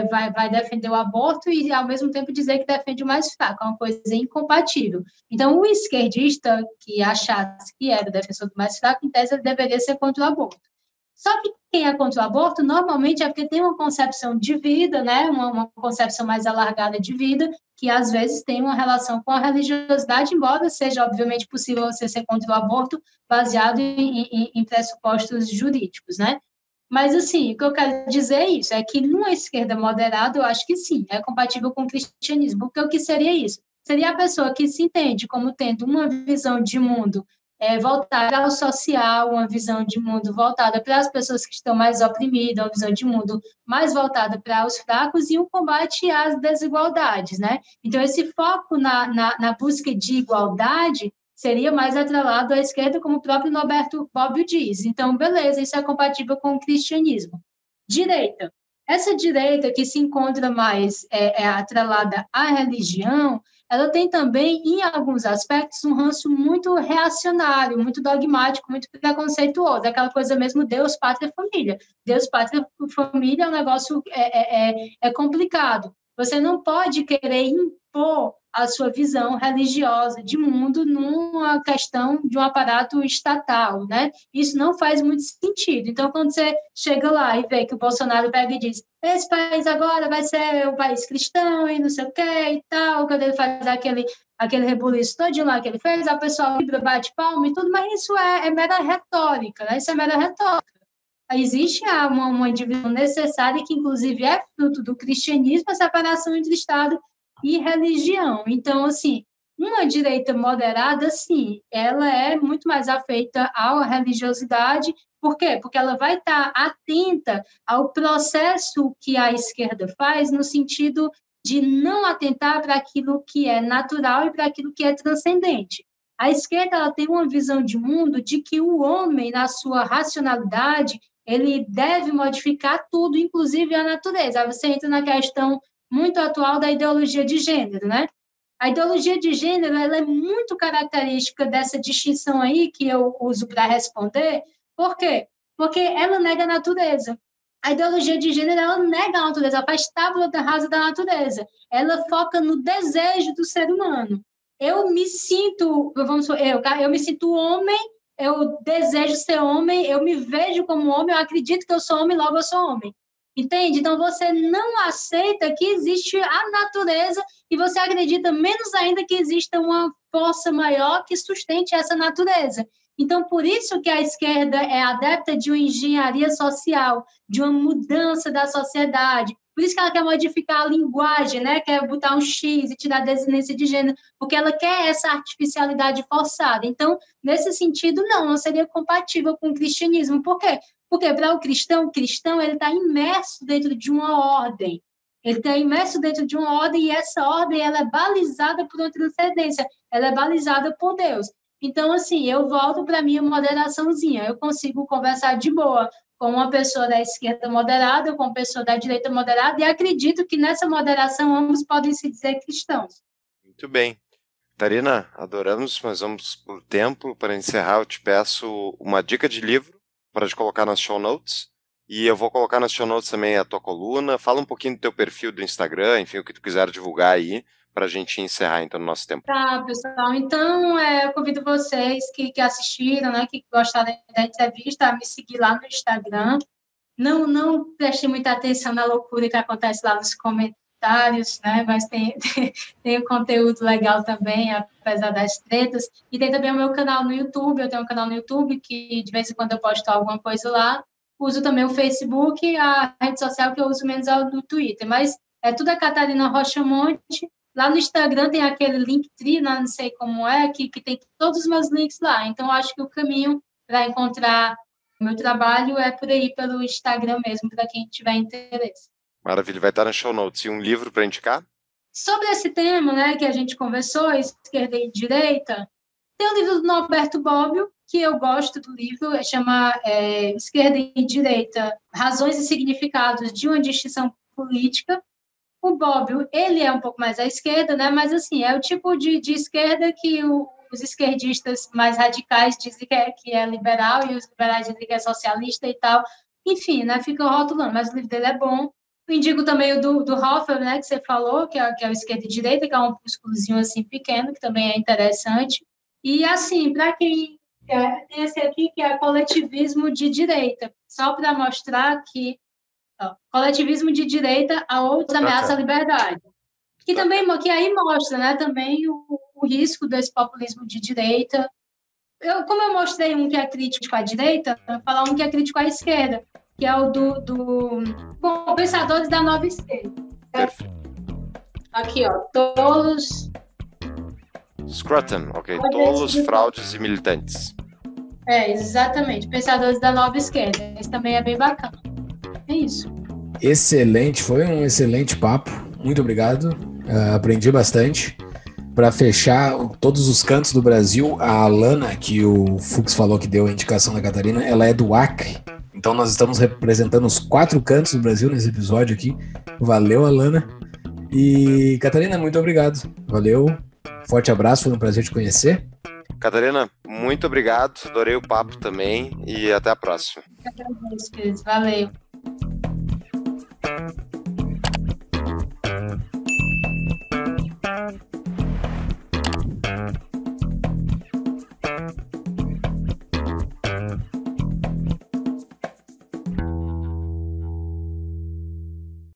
é, vai, vai defender o aborto e, ao mesmo tempo, dizer que defende o mais fraco? É uma coisa incompatível. Então, o esquerdista que achasse que era o defensor do mais fraco, em tese, ele deveria ser contra o aborto. Só que quem é contra o aborto, normalmente, é porque tem uma concepção de vida, né? uma, uma concepção mais alargada de vida, que, às vezes, tem uma relação com a religiosidade, embora seja, obviamente, possível você ser contra o aborto baseado em, em, em pressupostos jurídicos, né? Mas, assim, o que eu quero dizer é isso, é que numa esquerda moderada, eu acho que sim, é compatível com o cristianismo. Porque o que seria isso? Seria a pessoa que se entende como tendo uma visão de mundo é, voltada ao social, uma visão de mundo voltada para as pessoas que estão mais oprimidas, uma visão de mundo mais voltada para os fracos e um combate às desigualdades, né? Então, esse foco na, na, na busca de igualdade seria mais atrelado à esquerda, como o próprio Norberto Bobbio diz. Então, beleza, isso é compatível com o cristianismo. Direita. Essa direita que se encontra mais é, é atrelada à religião, ela tem também, em alguns aspectos, um ranço muito reacionário, muito dogmático, muito preconceituoso, aquela coisa mesmo Deus, pátria, família. Deus, pátria, família é um negócio é, é, é complicado. Você não pode querer impor a sua visão religiosa de mundo numa questão de um aparato estatal, né? Isso não faz muito sentido. Então, quando você chega lá e vê que o Bolsonaro pega e diz esse país agora vai ser o país cristão e não sei o que e tal, quando ele faz aquele, aquele rebuliço todinho lá que ele fez, a pessoa vibra, bate palma e tudo, mas isso é, é mera retórica, né? Isso é mera retórica. Existe uma, uma divisão necessária que, inclusive, é fruto do cristianismo, a separação entre Estado e religião. Então, assim, uma direita moderada, sim, ela é muito mais afeita à religiosidade. Por quê? Porque ela vai estar atenta ao processo que a esquerda faz no sentido de não atentar para aquilo que é natural e para aquilo que é transcendente. A esquerda ela tem uma visão de mundo de que o homem, na sua racionalidade, ele deve modificar tudo, inclusive a natureza. Aí você entra na questão muito atual da ideologia de gênero, né? A ideologia de gênero ela é muito característica dessa distinção aí que eu uso para responder. Por quê? Porque ela nega a natureza. A ideologia de gênero ela nega a natureza, ela faz tábua rasa da natureza. Ela foca no desejo do ser humano. Eu me sinto, vamos supor, eu, eu me sinto homem, eu desejo ser homem, eu me vejo como homem, eu acredito que eu sou homem, logo eu sou homem. Entende? Então, você não aceita que existe a natureza e você acredita menos ainda que exista uma força maior que sustente essa natureza. Então, por isso que a esquerda é adepta de uma engenharia social, de uma mudança da sociedade. Por isso que ela quer modificar a linguagem, né? Quer botar um X e tirar a desinência de gênero, porque ela quer essa artificialidade forçada. Então, nesse sentido, não, não seria compatível com o cristianismo. Por quê? Porque para o cristão, o cristão está imerso dentro de uma ordem. Ele está imerso dentro de uma ordem e essa ordem ela é balizada por uma transcendência, ela é balizada por Deus. Então, assim, eu volto para a minha moderaçãozinha, eu consigo conversar de boa com uma pessoa da esquerda moderada, com uma pessoa da direita moderada, e acredito que nessa moderação ambos podem se dizer cristãos. Muito bem. Catarina, adoramos, mas vamos por tempo. Para encerrar, eu te peço uma dica de livro para te colocar nas show notes, e eu vou colocar nas show notes também a tua coluna. Fala um pouquinho do teu perfil do Instagram, enfim, o que tu quiser divulgar aí, para a gente encerrar, então, o nosso tempo. Tá, pessoal. Então, é, eu convido vocês que, que assistiram, né, que gostaram da entrevista, a me seguir lá no Instagram. Não, não prestem muita atenção na loucura que acontece lá nos comentários, né, mas tem, tem, tem um conteúdo legal também, apesar das tretas. E tem também o meu canal no YouTube. Eu tenho um canal no YouTube que, de vez em quando, eu posto alguma coisa lá. Uso também o Facebook, a rede social que eu uso menos é o do Twitter. Mas é tudo a Catarina Rochamonte. Lá no Instagram tem aquele Linktree, não sei como é, que, que tem todos os meus links lá. Então, acho que o caminho para encontrar o meu trabalho é por aí, pelo Instagram mesmo, para quem tiver interesse. Maravilha, vai estar no show notes. E um livro para indicar? Sobre esse tema, né, que a gente conversou, esquerda e direita, tem um livro do Norberto Bobbio, que eu gosto do livro, chama é, Esquerda e Direita, Razões e Significados de uma Distinção Política. O Bobbio, ele é um pouco mais à esquerda, né? Mas, assim, é o tipo de, de esquerda que o, os esquerdistas mais radicais dizem que é, que é liberal e os liberais dizem que é socialista e tal. Enfim, né? Fica rotulando, mas o livro dele é bom. Eu indico também o do, do Hoppe, né? Que você falou, que é, que é o esquerda e direita, que é um pusculozinho, assim, pequeno, que também é interessante. E, assim, para quem... É, tem esse aqui, que é coletivismo de direita. Só para mostrar que coletivismo de direita, a outra ameaça à liberdade. Que também que aí mostra, né, também o, o risco desse populismo de direita. Eu, como eu mostrei um que é crítico à direita, eu vou falar um que é crítico à esquerda, que é o do, do bom, pensadores da nova esquerda. Aqui, ó, tolos... Scruton, ok. Tolos, fraudes e militantes. É, exatamente. Pensadores da nova esquerda. Esse também é bem bacana. É isso. Excelente, foi um excelente papo. Muito obrigado. Uh, aprendi bastante. Para fechar todos os cantos do Brasil, a Alana, que o Fuchs falou que deu a indicação da Catarina, ela é do Acre. Então nós estamos representando os quatro cantos do Brasil nesse episódio aqui. Valeu, Alana. E Catarina, muito obrigado. Valeu. Forte abraço, foi um prazer te conhecer. Catarina, muito obrigado. Adorei o papo também e até a próxima. Até a próxima, valeu.